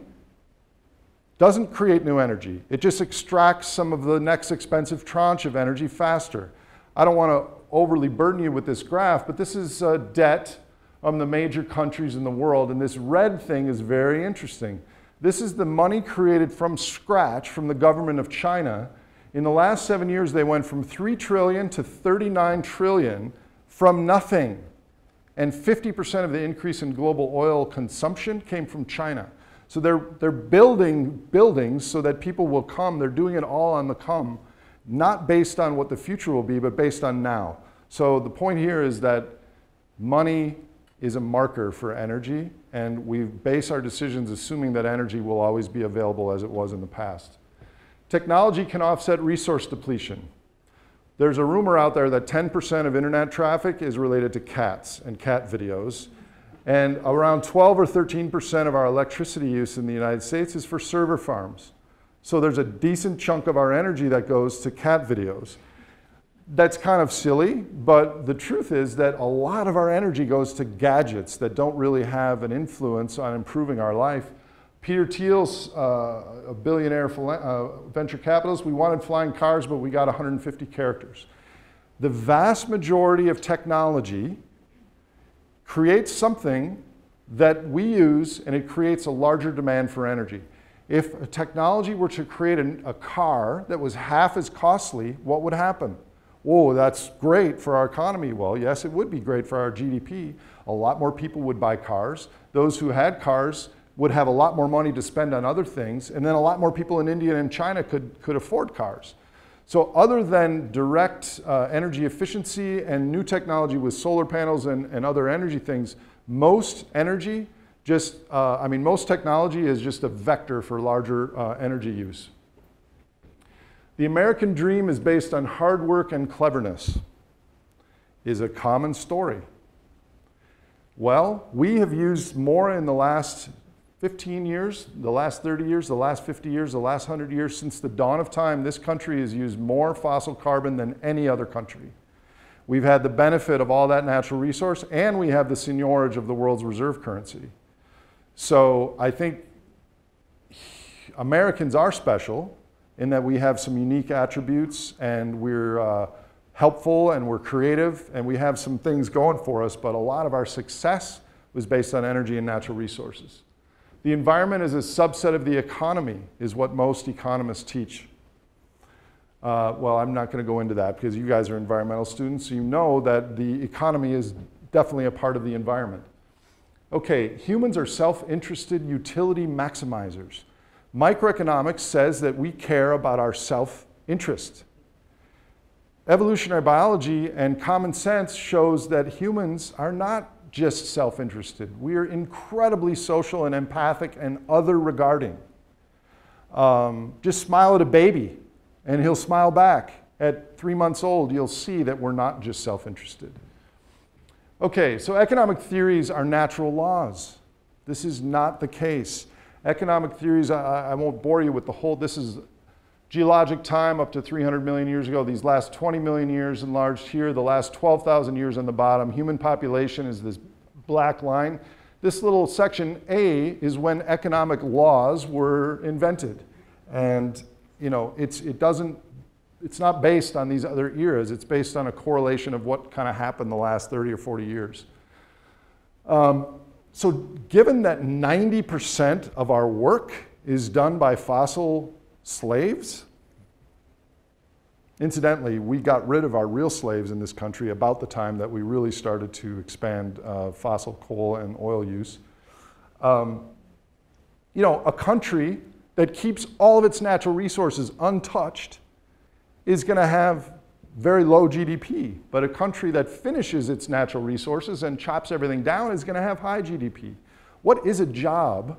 doesn't create new energy. It just extracts some of the next expensive tranche of energy faster. I don't want to overly burden you with this graph, but this is uh, debt on the major countries in the world. And this red thing is very interesting. This is the money created from scratch from the government of China. In the last seven years, they went from three trillion dollars to thirty-nine trillion dollars from nothing. And fifty percent of the increase in global oil consumption came from China. So they're, they're building buildings so that people will come. They're doing it all on the come, not based on what the future will be, but based on now. So the point here is that money is a marker for energy, and we base our decisions assuming that energy will always be available as it was in the past. Technology can offset resource depletion. There's a rumor out there that ten percent of internet traffic is related to cats and cat videos. And around twelve or thirteen percent of our electricity use in the United States is for server farms. So there's a decent chunk of our energy that goes to cat videos. That's kind of silly, but the truth is that a lot of our energy goes to gadgets that don't really have an influence on improving our life. Peter Thiel's uh, a billionaire uh, venture capitalist. We wanted flying cars, but we got one hundred fifty characters. The vast majority of technology creates something that we use, and it creates a larger demand for energy. If a technology were to create an, a car that was half as costly, what would happen? Oh, that's great for our economy. Well, yes, it would be great for our G D P. A lot more people would buy cars. Those who had cars would have a lot more money to spend on other things, and then a lot more people in India and China could, could afford cars. So other than direct uh, energy efficiency and new technology with solar panels and, and other energy things, most energy just, uh, I mean, most technology is just a vector for larger uh, energy use. The American dream is based on hard work and cleverness, is a common story. Well, we have used more in the last fifteen years, the last thirty years, the last fifty years, the last one hundred years, since the dawn of time, this country has used more fossil carbon than any other country. We've had the benefit of all that natural resource, and we have the seigniorage of the world's reserve currency. So I think Americans are special in that we have some unique attributes, and we're uh, helpful, and we're creative, and we have some things going for us, but a lot of our success was based on energy and natural resources. The environment is a subset of the economy, is what most economists teach. Uh, well, I'm not going to go into that because you guys are environmental students, so you know that the economy is definitely a part of the environment. Okay, humans are self-interested utility maximizers. Microeconomics says that we care about our self-interest. Evolutionary biology and common sense shows that humans are not just self-interested. We are incredibly social and empathic and other-regarding. Um, just smile at a baby and he'll smile back. At three months old, you'll see that we're not just self-interested. Okay, so economic theories are natural laws. This is not the case. Economic theories, I, I won't bore you with the whole, this is geologic time up to three hundred million years ago, these last twenty million years enlarged here, the last twelve thousand years on the bottom. Human population is this black line. This little section A is when economic laws were invented. And you know, it's, it doesn't, it's not based on these other eras. It's based on a correlation of what kind of happened the last thirty or forty years. Um, so given that ninety percent of our work is done by fossil slaves? Incidentally, we got rid of our real slaves in this country about the time that we really started to expand uh, fossil coal and oil use. Um, you know, a country that keeps all of its natural resources untouched is going to have very low G D P, but a country that finishes its natural resources and chops everything down is going to have high G D P. What is a job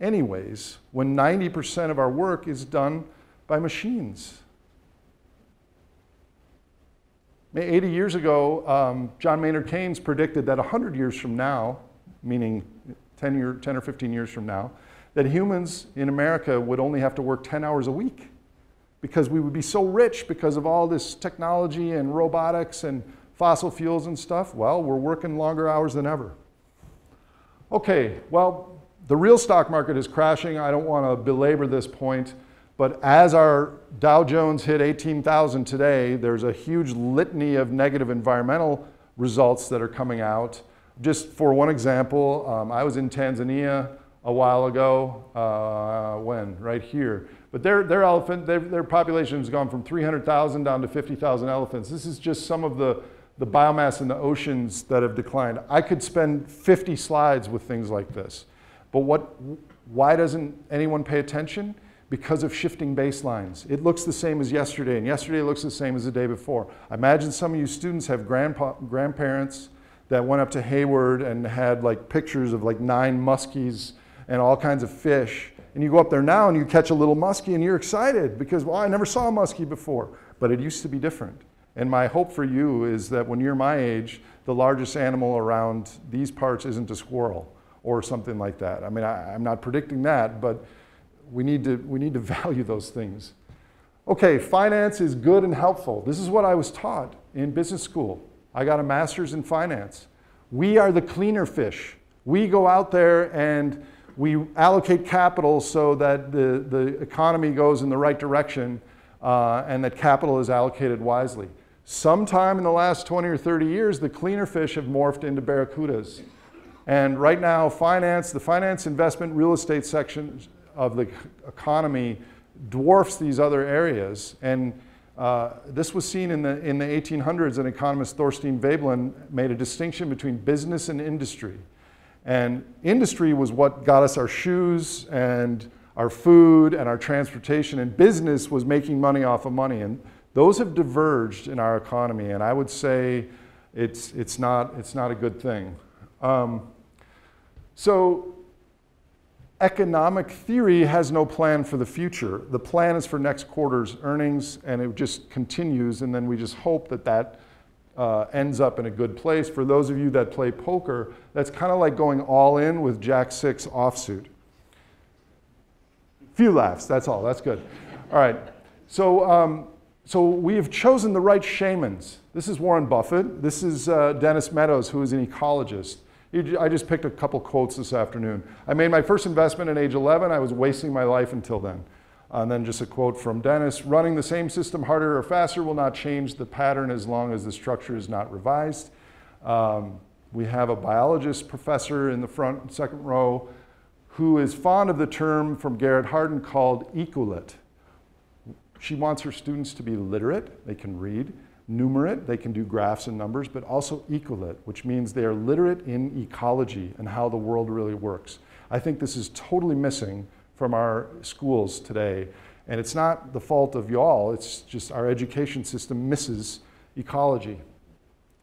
anyways, when ninety percent of our work is done by machines? eighty years ago, um, John Maynard Keynes predicted that one hundred years from now, meaning ten, year, ten or fifteen years from now, that humans in America would only have to work ten hours a week because we would be so rich because of all this technology and robotics and fossil fuels and stuff. Well, we're working longer hours than ever. Okay, well, the real stock market is crashing. I don't want to belabor this point, but as our Dow Jones hit eighteen thousand today, there's a huge litany of negative environmental results that are coming out. Just for one example, um, I was in Tanzania a while ago, uh, when? Right here. But their, their elephant, their, their population has gone from three hundred thousand down to fifty thousand elephants. This is just some of the, the biomass in the oceans that have declined. I could spend fifty slides with things like this. But what, why doesn't anyone pay attention? Because of shifting baselines. It looks the same as yesterday, and yesterday looks the same as the day before. I imagine some of you students have grandpa, grandparents that went up to Hayward and had like pictures of like nine muskies and all kinds of fish. And you go up there now and you catch a little muskie and you're excited because, well, I never saw a muskie before. But it used to be different. And my hope for you is that when you're my age, the largest animal around these parts isn't a squirrel or something like that. I mean, I, I'm not predicting that, but we need to, we need to value those things. Okay, finance is good and helpful. This is what I was taught in business school. I got a master's in finance. We are the cleaner fish. We go out there and we allocate capital so that the, the economy goes in the right direction uh, and that capital is allocated wisely. Sometime in the last twenty or thirty years, the cleaner fish have morphed into barracudas. And right now, finance, the finance, investment, real estate section of the economy dwarfs these other areas. And Uh, this was seen in the, in the eighteen hundreds, and economist Thorstein Veblen made a distinction between business and industry. And industry was what got us our shoes and our food and our transportation, and business was making money off of money. And those have diverged in our economy, and I would say it's, it's, not, it's not a good thing. Um, so economic theory has no plan for the future. The plan is for next quarter's earnings, and it just continues, and then we just hope that that uh, ends up in a good place. For those of you that play poker, that's kind of like going all in with jack six offsuit. Few laughs, that's all, that's good. All right, so, um, so we have chosen the right shamans. This is Warren Buffett. This is uh, Dennis Meadows, who is an ecologist. I just picked a couple quotes this afternoon. I made my first investment at age eleven. I was wasting my life until then. And then just a quote from Dennis, running the same system harder or faster will not change the pattern as long as the structure is not revised. Um, we have a biologist professor in the front second row who is fond of the term from Garrett Hardin called ecolit. She wants her students to be literate, they can read, numerate, they can do graphs and numbers, but also ecolit, which means they are literate in ecology and how the world really works. I think this is totally missing from our schools today. And it's not the fault of y'all, it's just our education system misses ecology.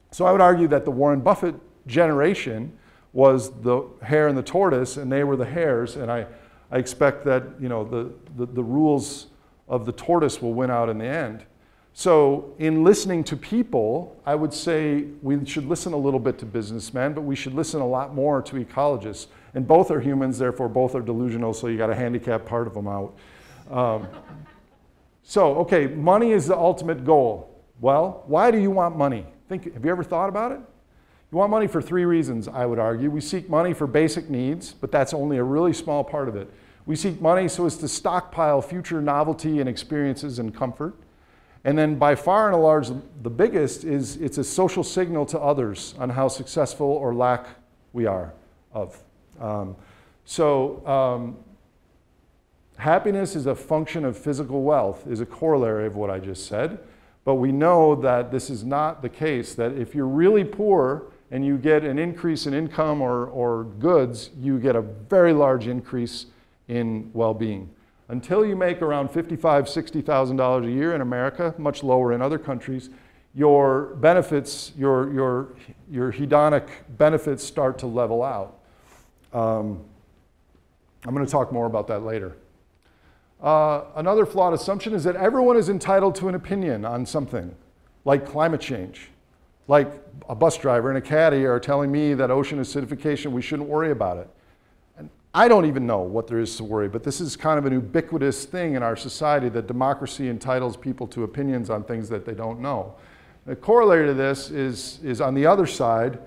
So I would argue that the Warren Buffett generation was the hare and the tortoise, and they were the hares, and I, I expect that, you know, the, the, the rules of the tortoise will win out in the end. So in listening to people, I would say we should listen a little bit to businessmen, but we should listen a lot more to ecologists. And both are humans, therefore both are delusional, so you got to handicap part of them out. Um, so, okay, money is the ultimate goal. Well, why do you want money? Think, have you ever thought about it? You want money for three reasons, I would argue. We seek money for basic needs, but that's only a really small part of it. We seek money so as to stockpile future novelty and experiences and comfort. And then by far and large, the biggest is it's a social signal to others on how successful or lack we are of. Um, so um, happiness is a function of physical wealth, is a corollary of what I just said. But we know that this is not the case, that if you're really poor and you get an increase in income or, or goods, you get a very large increase in well-being. Until you make around fifty-five thousand, sixty thousand dollars a year in America, much lower in other countries, your benefits, your, your, your hedonic benefits start to level out. Um, I'm going to talk more about that later. Uh, another flawed assumption is that everyone is entitled to an opinion on something. like climate change, like a bus driver and a caddy are telling me that ocean acidification, we shouldn't worry about it. And I don't even know what there is to worry, but this is kind of an ubiquitous thing in our society that democracy entitles people to opinions on things that they don't know. The corollary to this is, is on the other side,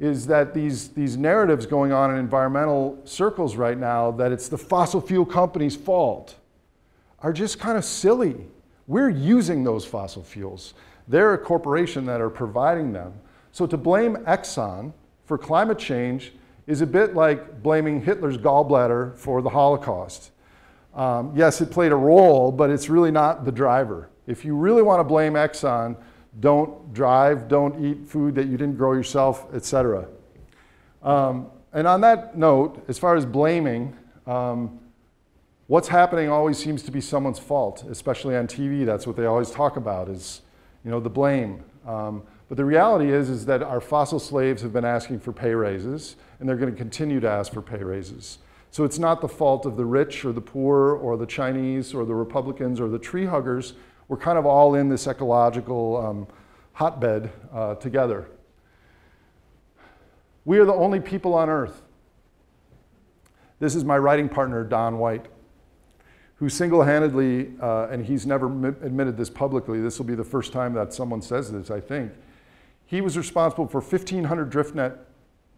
is that these, these narratives going on in environmental circles right now that it's the fossil fuel companies' fault are just kind of silly. We're using those fossil fuels. They're a corporation that are providing them. So to blame Exxon for climate change is a bit like blaming Hitler's gallbladder for the Holocaust. Um, yes, it played a role, but it's really not the driver. If you really want to blame Exxon, don't drive, don't eat food that you didn't grow yourself, et cetera. Um, and on that note, as far as blaming, um, what's happening always seems to be someone's fault, especially on T V. That's what they always talk about is, you know, the blame. Um, but the reality is, is that our fossil slaves have been asking for pay raises, and they're going to continue to ask for pay raises. So it's not the fault of the rich or the poor or the Chinese or the Republicans or the tree huggers. We're kind of all in this ecological um, hotbed uh, together. We are the only people on Earth. This is my writing partner, Don White, who single-handedly, uh, and he's never admitted this publicly, this will be the first time that someone says this, I think. He was responsible for fifteen hundred drift net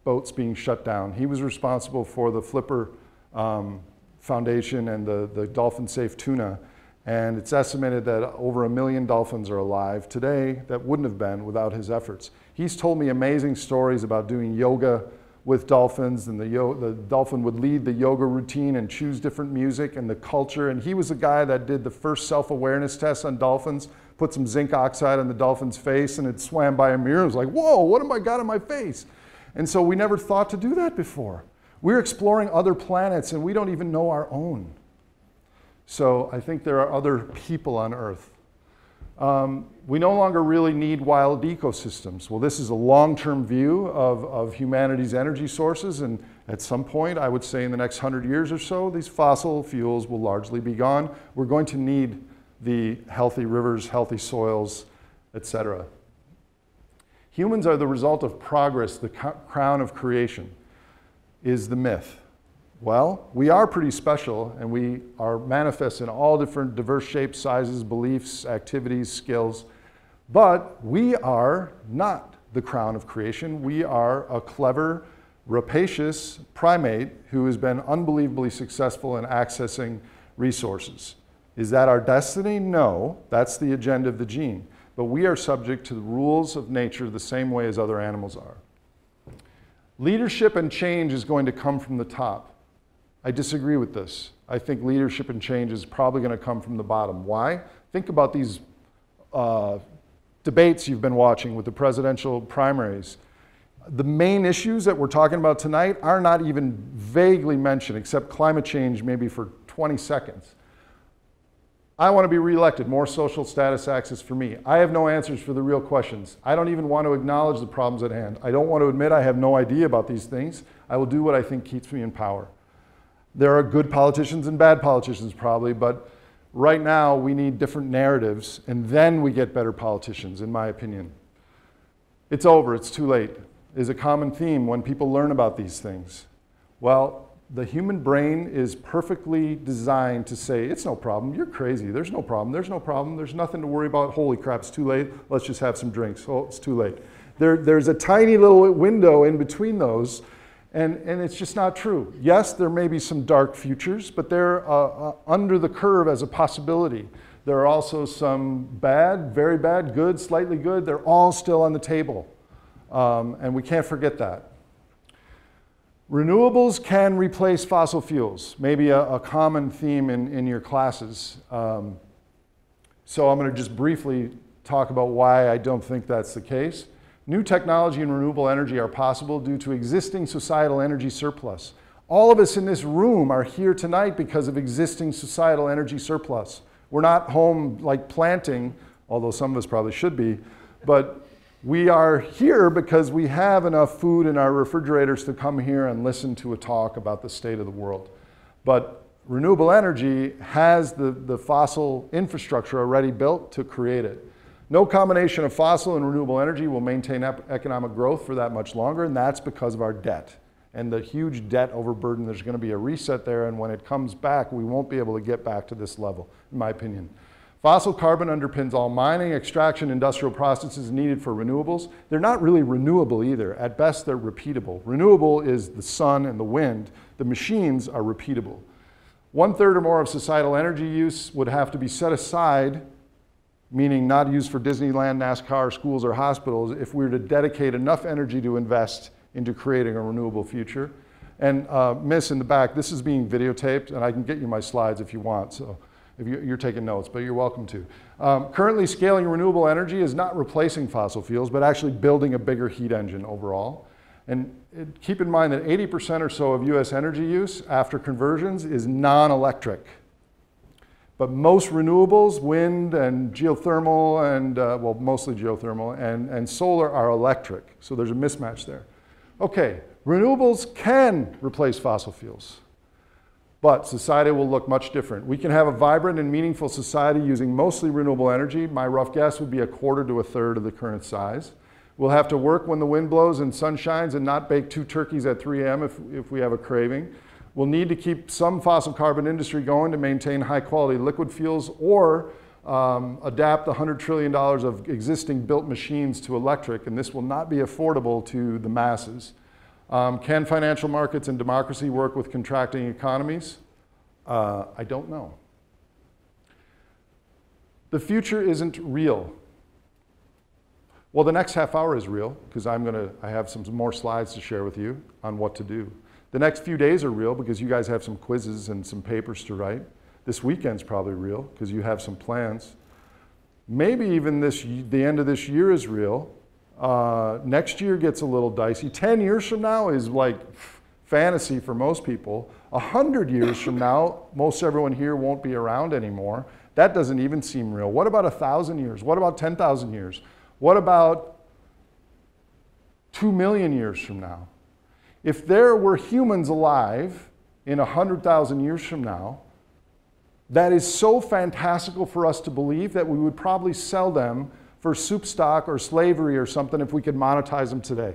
boats being shut down. He was responsible for the Flipper um, Foundation and the, the Dolphin Safe Tuna. And it's estimated that over a million dolphins are alive today that wouldn't have been without his efforts. He's told me amazing stories about doing yoga with dolphins, and the, yo the dolphin would lead the yoga routine and choose different music and the culture. And he was the guy that did the first self-awareness test on dolphins, put some zinc oxide on the dolphin's face, and it swam by a mirror. It was like, whoa, what have I got on my face? And so we never thought to do that before. We're exploring other planets, and we don't even know our own. So I think there are other people on Earth. Um, we no longer really need wild ecosystems. Well, this is a long-term view of, of humanity's energy sources, and at some point, I would say in the next hundred years or so, these fossil fuels will largely be gone. We're going to need the healthy rivers, healthy soils, et cetera. Humans are the result of progress. The crown of creation is the myth. Well, we are pretty special, and we are manifest in all different diverse shapes, sizes, beliefs, activities, skills. But we are not the crown of creation. We are a clever, rapacious primate who has been unbelievably successful in accessing resources. Is that our destiny? No, that's the agenda of the gene. But we are subject to the rules of nature the same way as other animals are. Leadership and change is going to come from the top. I disagree with this. I think leadership and change is probably going to come from the bottom. Why? Think about these uh, debates you've been watching with the presidential primaries. The main issues that we're talking about tonight are not even vaguely mentioned, except climate change maybe for twenty seconds. I want to be reelected, more social status access for me. I have no answers for the real questions. I don't even want to acknowledge the problems at hand. I don't want to admit I have no idea about these things. I will do what I think keeps me in power. There are good politicians and bad politicians probably, but right now we need different narratives, and then we get better politicians, in my opinion. It's over, it's too late, is a common theme when people learn about these things. Well, the human brain is perfectly designed to say, it's no problem, you're crazy, there's no problem, there's no problem, there's nothing to worry about, holy crap, it's too late, let's just have some drinks, oh, it's too late. There, there's a tiny little window in between those. And, and it's just not true. Yes, there may be some dark futures, but they're uh, uh, under the curve as a possibility. There are also some bad, very bad, good, slightly good. They're all still on the table. Um, and we can't forget that. Renewables can replace fossil fuels, maybe a, a common theme in, in your classes. Um, so I'm going to just briefly talk about why I don't think that's the case. New technology and renewable energy are possible due to existing societal energy surplus. All of us in this room are here tonight because of existing societal energy surplus. We're not home like planting, although some of us probably should be, but we are here because we have enough food in our refrigerators to come here and listen to a talk about the state of the world. But renewable energy has the, the fossil infrastructure already built to create it. No combination of fossil and renewable energy will maintain economic growth for that much longer, and that's because of our debt and the huge debt overburden. There's going to be a reset there, and when it comes back, we won't be able to get back to this level, in my opinion. Fossil carbon underpins all mining, extraction, industrial processes needed for renewables. They're not really renewable either. At best, they're repeatable. Renewable is the sun and the wind. The machines are repeatable. One third or more of societal energy use would have to be set aside, meaning not used for Disneyland, NASCAR, schools, or hospitals, if we were to dedicate enough energy to invest into creating a renewable future. And uh, Miss in the back, this is being videotaped, and I can get you my slides if you want. So. If you're taking notes, but you're welcome to. Um, currently, scaling renewable energy is not replacing fossil fuels, but actually building a bigger heat engine overall. And it, keep in mind that eighty percent or so of U S energy use after conversions is non-electric. But most renewables, wind and geothermal, and uh, well, mostly geothermal, and, and solar are electric. So there's a mismatch there. Okay, renewables can replace fossil fuels. But society will look much different. We can have a vibrant and meaningful society using mostly renewable energy. My rough guess would be a quarter to a third of the current size. We'll have to work when the wind blows and sun shines and not bake two turkeys at three A M if, if we have a craving. We'll need to keep some fossil carbon industry going to maintain high quality liquid fuels, or um, adapt one hundred trillion dollars of existing built machines to electric, and this will not be affordable to the masses. Um, can financial markets and democracy work with contracting economies? Uh, I don't know. The future isn't real. Well, the next half hour is real, because I'm gonna, I have some more slides to share with you on what to do. The next few days are real, because you guys have some quizzes and some papers to write. This weekend's probably real, because you have some plans. Maybe even this, the end of this year is real. Uh, next year gets a little dicey. Ten years from now is like fantasy for most people. A hundred years from now, most everyone here won't be around anymore. That doesn't even seem real. What about a thousand years? What about ten thousand years? What about two million years from now? If there were humans alive in a hundred thousand years from now, that is so fantastical for us to believe that we would probably sell them for soup stock or slavery or something if we could monetize them today.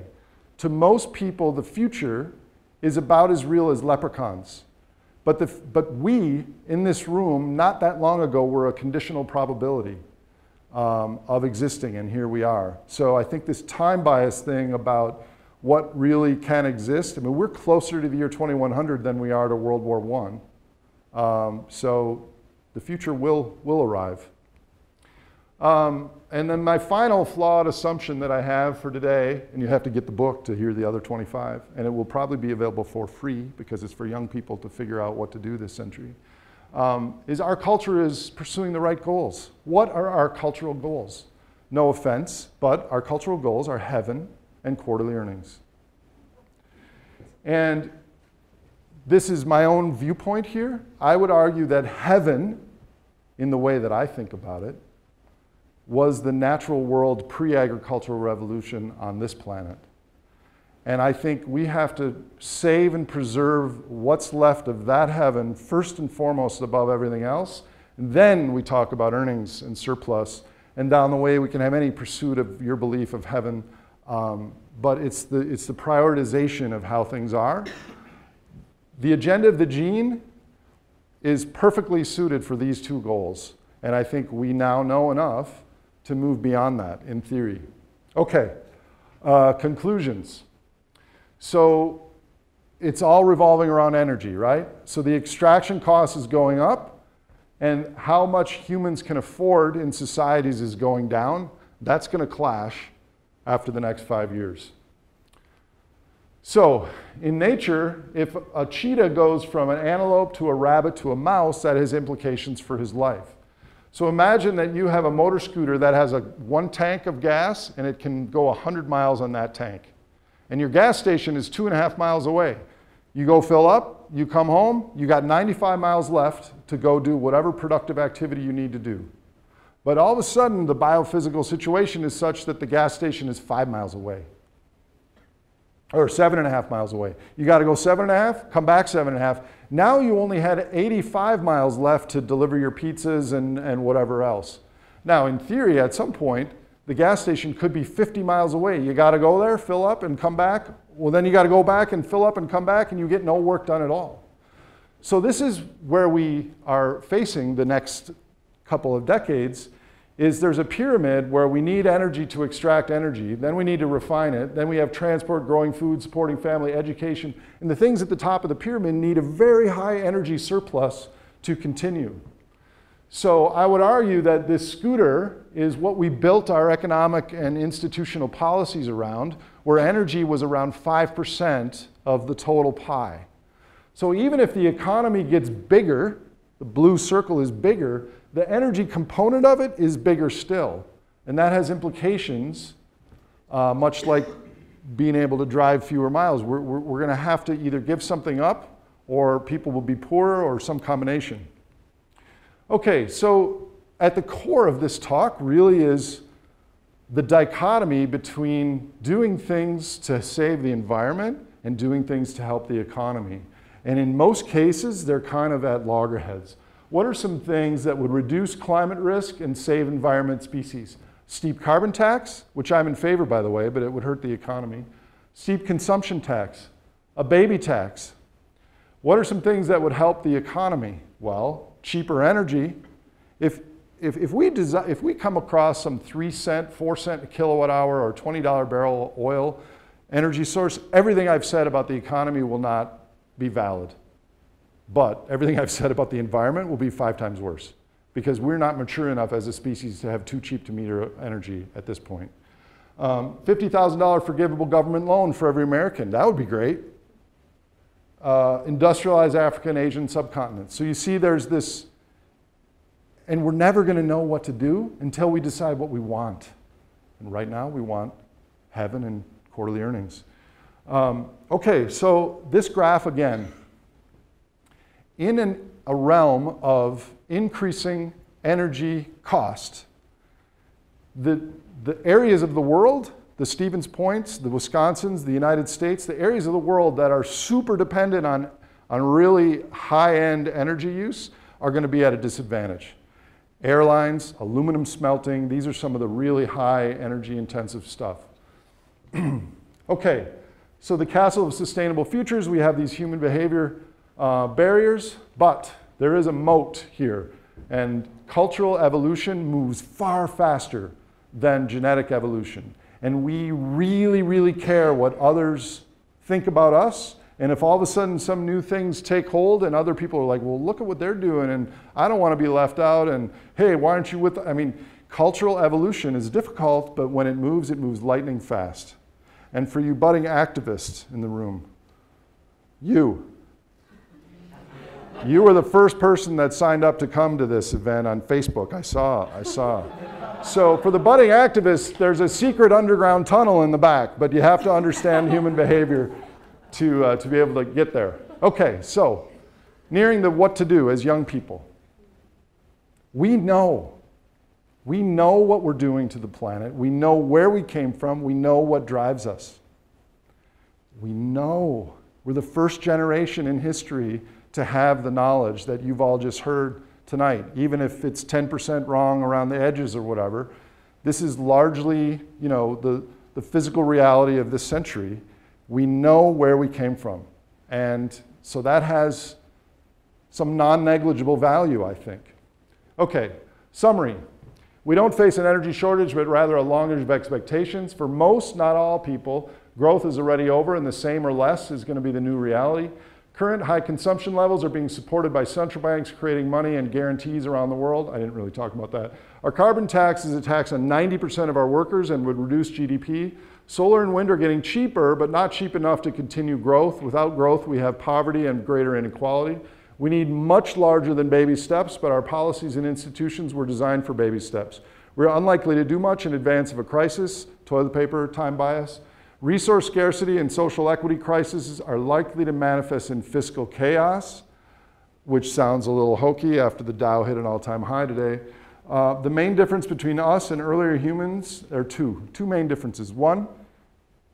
To most people, the future is about as real as leprechauns. But, the, but we, in this room, not that long ago, were a conditional probability um, of existing, and here we are. So I think this time bias thing about what really can exist, I mean, we're closer to the year twenty-one hundred than we are to World War One. Um, so the future will, will arrive. Um, and then my final flawed assumption that I have for today, and you have to get the book to hear the other twenty-five, and it will probably be available for free because it's for young people to figure out what to do this century, um, is our culture is pursuing the right goals. What are our cultural goals? No offense, but our cultural goals are heaven and quarterly earnings. And this is my own viewpoint here. I would argue that heaven, in the way that I think about it, was the natural world pre-agricultural revolution on this planet. And I think we have to save and preserve what's left of that heaven first and foremost above everything else. And then we talk about earnings and surplus, and down the way we can have any pursuit of your belief of heaven. Um, but it's the, it's the prioritization of how things are. The agenda of the gene is perfectly suited for these two goals. And I think we now know enough to move beyond that, in theory. Okay, uh, conclusions. So it's all revolving around energy, right? So the extraction cost is going up, and how much humans can afford in societies is going down. That's gonna clash after the next five years. So in nature, if a cheetah goes from an antelope to a rabbit to a mouse, that has implications for his life. So imagine that you have a motor scooter that has a one tank of gas, and it can go one hundred miles on that tank. And your gas station is two and a half miles away. You go fill up, you come home, you got ninety-five miles left to go do whatever productive activity you need to do. But all of a sudden, the biophysical situation is such that the gas station is five miles away, or seven and a half miles away. You gotta go seven and a half, come back seven and a half. Now you only had eighty-five miles left to deliver your pizzas and, and whatever else. Now, in theory, at some point, the gas station could be fifty miles away. You got to go there, fill up, and come back. Well, then you got to go back and fill up and come back, and you get no work done at all. So this is where we are facing the next couple of decades, is there's a pyramid where we need energy to extract energy, then we need to refine it, then we have transport, growing food, supporting family, education, and the things at the top of the pyramid need a very high energy surplus to continue. So I would argue that this scooter is what we built our economic and institutional policies around, where energy was around five percent of the total pie. So even if the economy gets bigger, the blue circle is bigger, the energy component of it is bigger still. And that has implications, uh, much like being able to drive fewer miles. We're, we're, we're going to have to either give something up, or people will be poorer, or some combination. Okay, so at the core of this talk really is the dichotomy between doing things to save the environment and doing things to help the economy. And in most cases, they're kind of at loggerheads. What are some things that would reduce climate risk and save environment species? Steep carbon tax, which I'm in favor, by the way, but it would hurt the economy. Steep consumption tax, a baby tax. What are some things that would help the economy? Well, cheaper energy. If, if, if, we design, if we come across some three cent, four cent a kilowatt hour or twenty dollar barrel oil energy source, everything I've said about the economy will not be valid. But everything I've said about the environment will be five times worse, because we're not mature enough as a species to have too cheap to meter energy at this point. Um, fifty thousand dollar forgivable government loan for every American. That would be great. Uh, industrialized African and Asian subcontinent. So you see there's this, and we're never going to know what to do until we decide what we want. And right now we want heaven and quarterly earnings. Um, okay, so this graph again. In an, a realm of increasing energy cost, the, the areas of the world, the Stevens Points, the Wisconsins, the United States, the areas of the world that are super dependent on, on really high-end energy use are going to be at a disadvantage. Airlines, aluminum smelting, these are some of the really high energy intensive stuff. Okay, so the Castle of Sustainable Futures, we have these human behavior Uh, barriers, but there is a moat here, and cultural evolution moves far faster than genetic evolution, and we really, really care what others think about us, and if all of a sudden some new things take hold and other people are like, well, look at what they're doing, and I don't want to be left out, and hey, why aren't you with, I mean, cultural evolution is difficult, but when it moves, it moves lightning fast. And for you budding activists in the room, you You were the first person that signed up to come to this event on Facebook. I saw, I saw. So for the budding activists, there's a secret underground tunnel in the back, but you have to understand human behavior to, uh, to be able to get there. Okay, so nearing the what to do as young people. We know. We know what we're doing to the planet. We know where we came from. We know what drives us. We know. We're the first generation in history to have the knowledge that you've all just heard tonight, even if it's ten percent wrong around the edges or whatever. This is largely, you know, the, the physical reality of this century. We know where we came from. And so that has some non-negligible value, I think. Okay, summary. We don't face an energy shortage, but rather a longevity of expectations. For most, not all people, growth is already over, and the same or less is going to be the new reality. Current high consumption levels are being supported by central banks creating money and guarantees around the world. I didn't really talk about that. Our carbon tax is a tax on ninety percent of our workers and would reduce G D P. Solar and wind are getting cheaper, but not cheap enough to continue growth. Without growth, we have poverty and greater inequality. We need much larger than baby steps, but our policies and institutions were designed for baby steps. We're unlikely to do much in advance of a crisis, toilet paper, time bias. Resource scarcity and social equity crises are likely to manifest in fiscal chaos, which sounds a little hokey after the Dow hit an all-time high today. Uh, the main difference between us and earlier humans are two. Two main differences. One,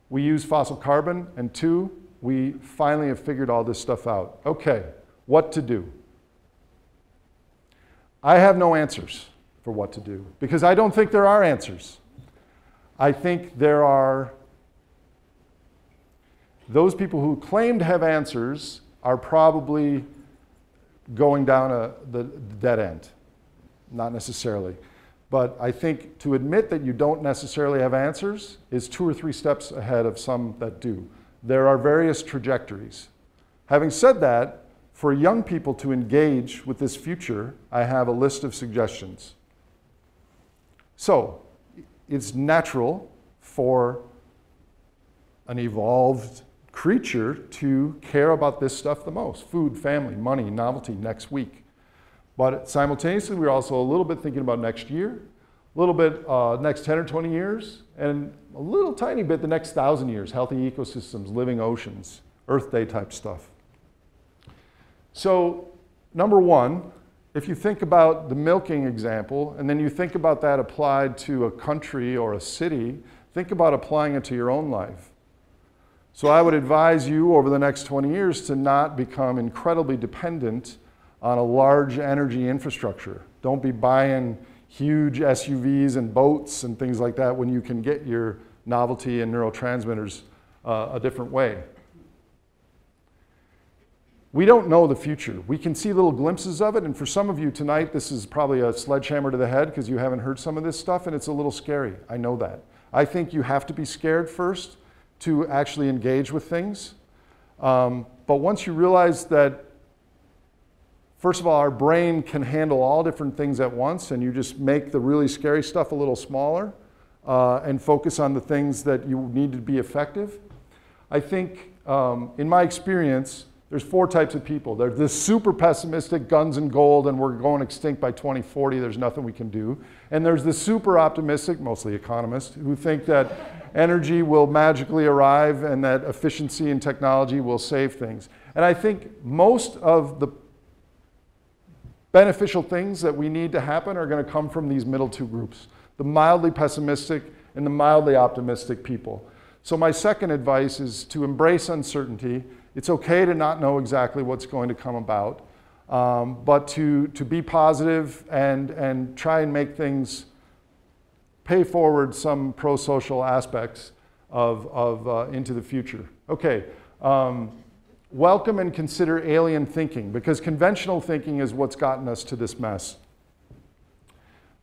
we use fossil carbon, and two, we finally have figured all this stuff out. Okay, what to do? I have no answers. for what to do. Because I don't think there are answers. I think there are, those people who claim to have answers are probably going down a, the dead end. Not necessarily. But I think to admit that you don't necessarily have answers is two or three steps ahead of some that do. There are various trajectories. Having said that, for young people to engage with this future, I have a list of suggestions. So, it's natural for an evolved creature to care about this stuff the most. Food, family, money, novelty, next week. But simultaneously, we're also a little bit thinking about next year, a little bit uh, next ten or twenty years, and a little tiny bit the next one thousand years, healthy ecosystems, living oceans, Earth Day type stuff. So number one, if you think about the milking example, and then you think about that applied to a country or a city, think about applying it to your own life. So I would advise you over the next twenty years to not become incredibly dependent on a large energy infrastructure. Don't be buying huge S U Vs and boats and things like that when you can get your novelty and neurotransmitters uh, a different way. We don't know the future. We can see little glimpses of it, and for some of you tonight, this is probably a sledgehammer to the head because you haven't heard some of this stuff, and it's a little scary. I know that. I think you have to be scared first to actually engage with things. Um, but once you realize that, first of all, our brain can handle all different things at once, and you just make the really scary stuff a little smaller uh, and focus on the things that you need to be effective. I think, um, in my experience, there's four types of people. There's this super pessimistic, guns and gold, and we're going extinct by twenty forty, there's nothing we can do. And there's the super optimistic, mostly economists, who think that energy will magically arrive and that efficiency and technology will save things. And I think most of the beneficial things that we need to happen are going to come from these middle two groups, the mildly pessimistic and the mildly optimistic people. So my second advice is to embrace uncertainty. It's okay to not know exactly what's going to come about, um, but to, to be positive and, and try and make things pay forward some pro-social aspects of, of, uh, into the future. Okay, um, welcome and consider alien thinking, because conventional thinking is what's gotten us to this mess.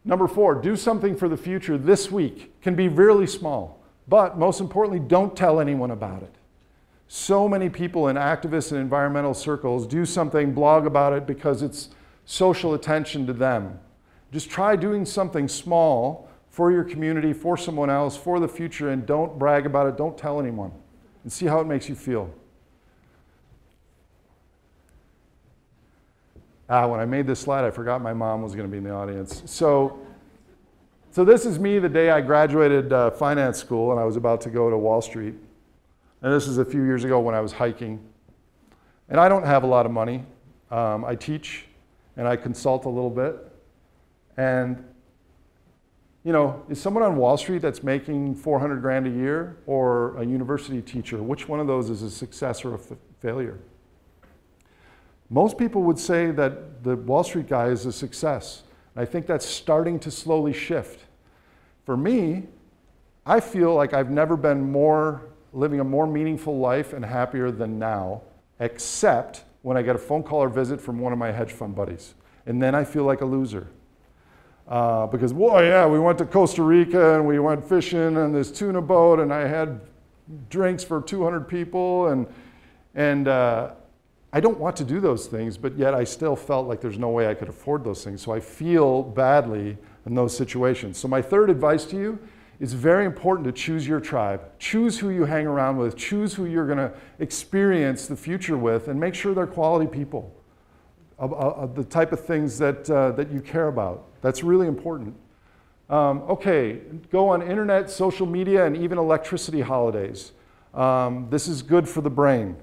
Number four, do something for the future this week. Can be really small, but most importantly, don't tell anyone about it. So many people in activist and environmental circles do something, blog about it because it's social attention to them. Just try doing something small for your community, for someone else, for the future, and don't brag about it, don't tell anyone, and see how it makes you feel. Ah, when I made this slide, I forgot my mom was going to be in the audience. So, so this is me the day I graduated uh, finance school and I was about to go to Wall Street. And this is a few years ago when I was hiking. And I don't have a lot of money. Um, I teach and I consult a little bit. And, you know, is someone on Wall Street that's making four hundred grand a year or a university teacher, which one of those is a success or a f failure? Most people would say that the Wall Street guy is a success. And I think that's starting to slowly shift. For me, I feel like I've never been more living a more meaningful life and happier than now, except when I get a phone call or visit from one of my hedge fund buddies. And then I feel like a loser. Uh, because, well, yeah, we went to Costa Rica and we went fishing on this tuna boat and I had drinks for two hundred people. And, and uh, I don't want to do those things, but yet I still felt like there's no way I could afford those things. So I feel badly in those situations. So my third advice to you, it's very important to choose your tribe. Choose who you hang around with. Choose who you're going to experience the future with, and make sure they're quality people, of, of the type of things that, uh, that you care about. That's really important. Um, okay, go on internet, social media, and even electricity holidays. Um, this is good for the brain.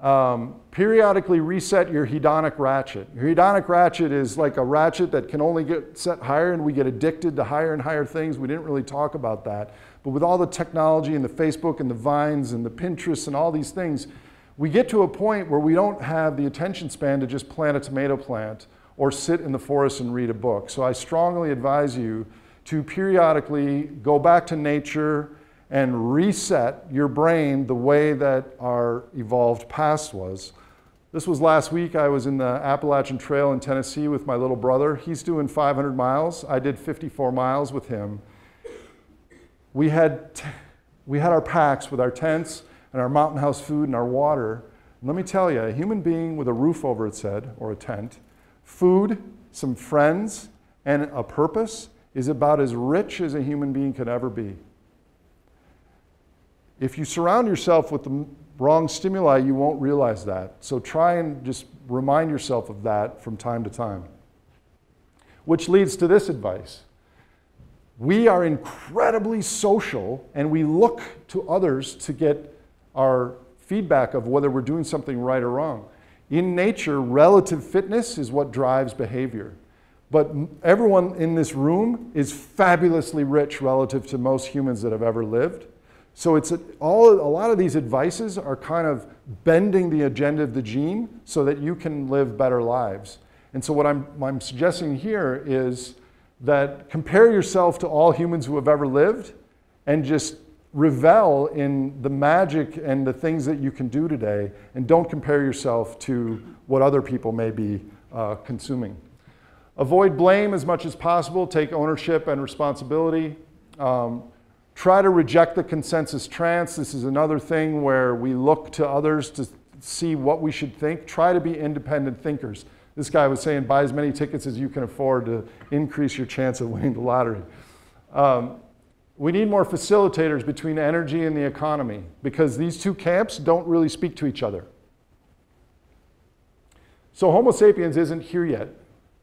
Um, periodically reset your hedonic ratchet. Your hedonic ratchet is like a ratchet that can only get set higher, and we get addicted to higher and higher things. We didn't really talk about that. But with all the technology and the Facebook and the Vines and the Pinterest and all these things, we get to a point where we don't have the attention span to just plant a tomato plant or sit in the forest and read a book. So I strongly advise you to periodically go back to nature and reset your brain the way that our evolved past was. This was last week. I was in the Appalachian Trail in Tennessee with my little brother. He's doing five hundred miles. I did fifty-four miles with him. We had, t we had our packs with our tents and our mountain house food and our water. And let me tell you, a human being with a roof over its head or a tent, food, some friends, and a purpose is about as rich as a human being could ever be. If you surround yourself with the wrong stimuli, you won't realize that. So try and just remind yourself of that from time to time. Which leads to this advice. We are incredibly social, and we look to others to get our feedback of whether we're doing something right or wrong. In nature, relative fitness is what drives behavior. But everyone in this room is fabulously rich relative to most humans that have ever lived. So it's a, all, a lot of these advices are kind of bending the agenda of the gene so that you can live better lives. And so what I'm, what I'm suggesting here is that compare yourself to all humans who have ever lived and just revel in the magic and the things that you can do today, and don't compare yourself to what other people may be uh, consuming. Avoid blame as much as possible. Take ownership and responsibility. Um, try to reject the consensus trance. This is another thing where we look to others to see what we should think. Try to be independent thinkers. This guy was saying buy as many tickets as you can afford to increase your chance of winning the lottery. Um, We need more facilitators between energy and the economy, because these two camps don't really speak to each other. So Homo sapiens isn't here yet.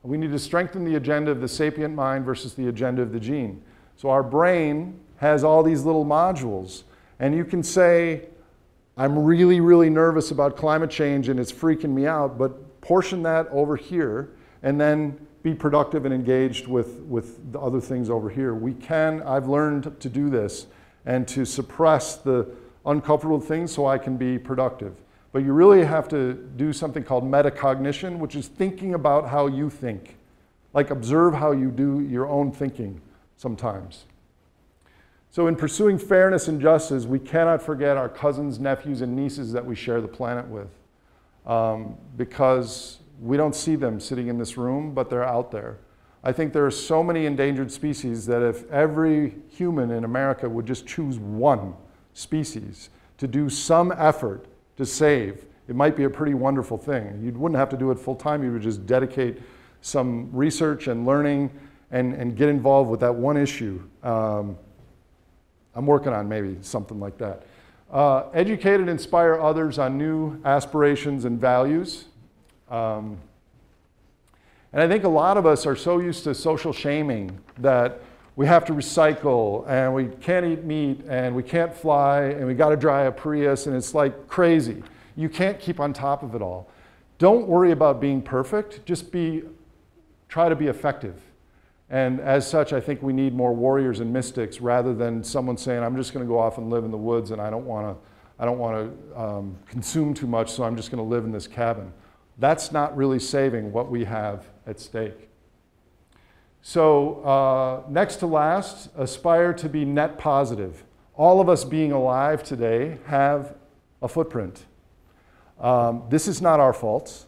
We need to strengthen the agenda of the sapient mind versus the agenda of the gene. So our brain has all these little modules, and you can say, I'm really, really nervous about climate change and it's freaking me out, but portion that over here and then be productive and engaged with, with the other things over here. We can, I've learned to do this and to suppress the uncomfortable things so I can be productive. But you really have to do something called metacognition, which is thinking about how you think. Like observe how you do your own thinking sometimes. So in pursuing fairness and justice, we cannot forget our cousins, nephews, and nieces that we share the planet with. Um, because we don't see them sitting in this room, but they're out there. I think there are so many endangered species that if every human in America would just choose one species to do some effort to save, it might be a pretty wonderful thing. You wouldn't have to do it full time. You would just dedicate some research and learning and, and get involved with that one issue. Um, I'm working on maybe something like that. Uh, educate and inspire others on new aspirations and values. Um, and I think a lot of us are so used to social shaming that we have to recycle and we can't eat meat and we can't fly and we got to drive a Prius, and it's like crazy. You can't keep on top of it all. Don't worry about being perfect. Just be, try to be effective. And as such, I think we need more warriors and mystics rather than someone saying, I'm just going to go off and live in the woods and I don't want to, I don't want to um, consume too much, so I'm just going to live in this cabin. That's not really saving what we have at stake. So uh, next to last, aspire to be net positive. All of us being alive today have a footprint. Um, this is not our fault.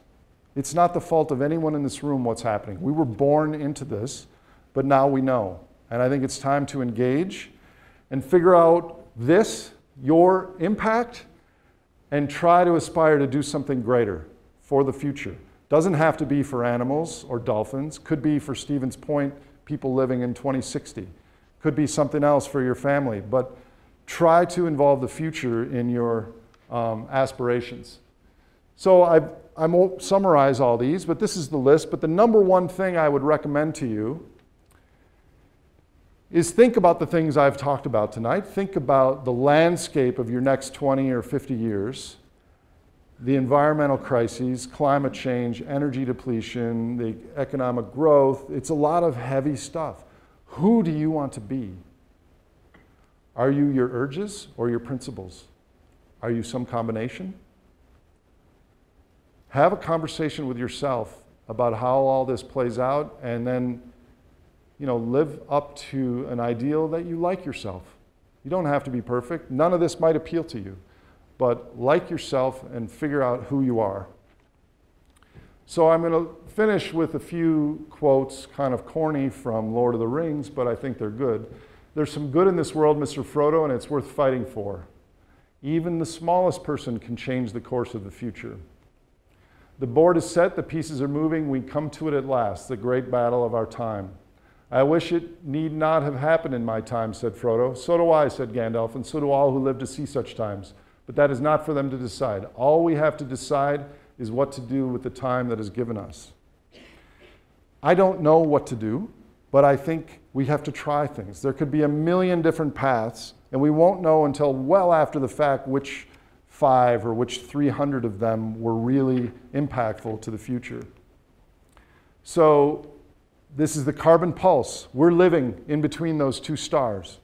It's not the fault of anyone in this room what's happening. We were born into this, but now we know. And I think it's time to engage and figure out this, your impact, and try to aspire to do something greater for the future. Doesn't have to be for animals or dolphins. Could be for Stevens Point people living in twenty sixty. Could be something else for your family. But try to involve the future in your um, aspirations. So I, I won't summarize all these, but this is the list. But the number one thing I would recommend to you is think about the things I've talked about tonight. Think about the landscape of your next twenty or fifty years. The environmental crises, climate change, energy depletion, the economic growth. It's a lot of heavy stuff. Who do you want to be? Are you your urges or your principles? Are you some combination? Have a conversation with yourself about how all this plays out, and then, you know, live up to an ideal that you like yourself. You don't have to be perfect. None of this might appeal to you, but like yourself and figure out who you are. So I'm going to finish with a few quotes, kind of corny, from Lord of the Rings, but I think they're good. There's some good in this world, Mister Frodo, and it's worth fighting for. Even the smallest person can change the course of the future. The board is set, the pieces are moving, we come to it at last, the great battle of our time. I wish it need not have happened in my time, said Frodo. So do I, said Gandalf, and so do all who live to see such times. But that is not for them to decide. All we have to decide is what to do with the time that is given us. I don't know what to do, but I think we have to try things. There could be a million different paths, and we won't know until well after the fact which five or which three hundred of them were really impactful to the future. So, this is the carbon pulse. We're living in between those two stars.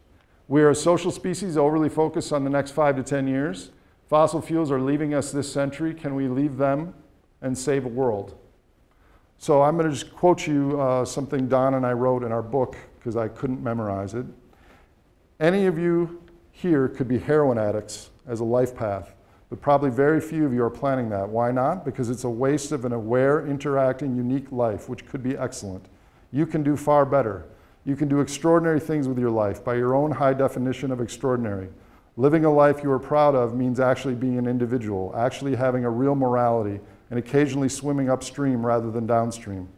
We are a social species overly focused on the next five to ten years. Fossil fuels are leaving us this century. Can we leave them and save a world? So I'm going to just quote you uh, something Don and I wrote in our book because I couldn't memorize it. Any of you here could be heroin addicts as a life path, but probably very few of you are planning that. Why not? Because it's a waste of an aware, interacting, unique life, which could be excellent. You can do far better. You can do extraordinary things with your life by your own high definition of extraordinary. Living a life you are proud of means actually being an individual, actually having a real morality, and occasionally swimming upstream rather than downstream.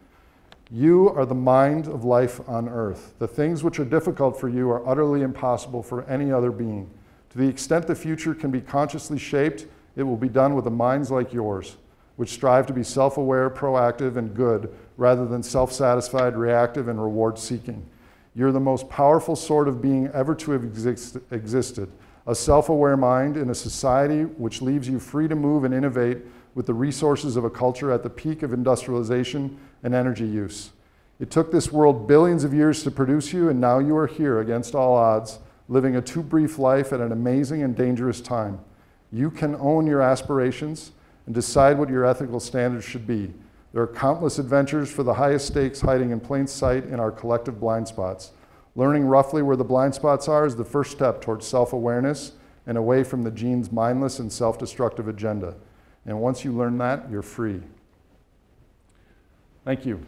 You are the mind of life on earth. The things which are difficult for you are utterly impossible for any other being. To the extent the future can be consciously shaped, it will be done with a minds like yours, which strive to be self-aware, proactive, and good, rather than self-satisfied, reactive, and reward-seeking. You're the most powerful sort of being ever to have exist existed, a self-aware mind in a society which leaves you free to move and innovate with the resources of a culture at the peak of industrialization and energy use. It took this world billions of years to produce you, and now you are here against all odds, living a too brief life at an amazing and dangerous time. You can own your aspirations, and decide what your ethical standards should be. There are countless adventures for the highest stakes hiding in plain sight in our collective blind spots. Learning roughly where the blind spots are is the first step towards self-awareness and away from the gene's mindless and self-destructive agenda. And once you learn that, you're free. Thank you.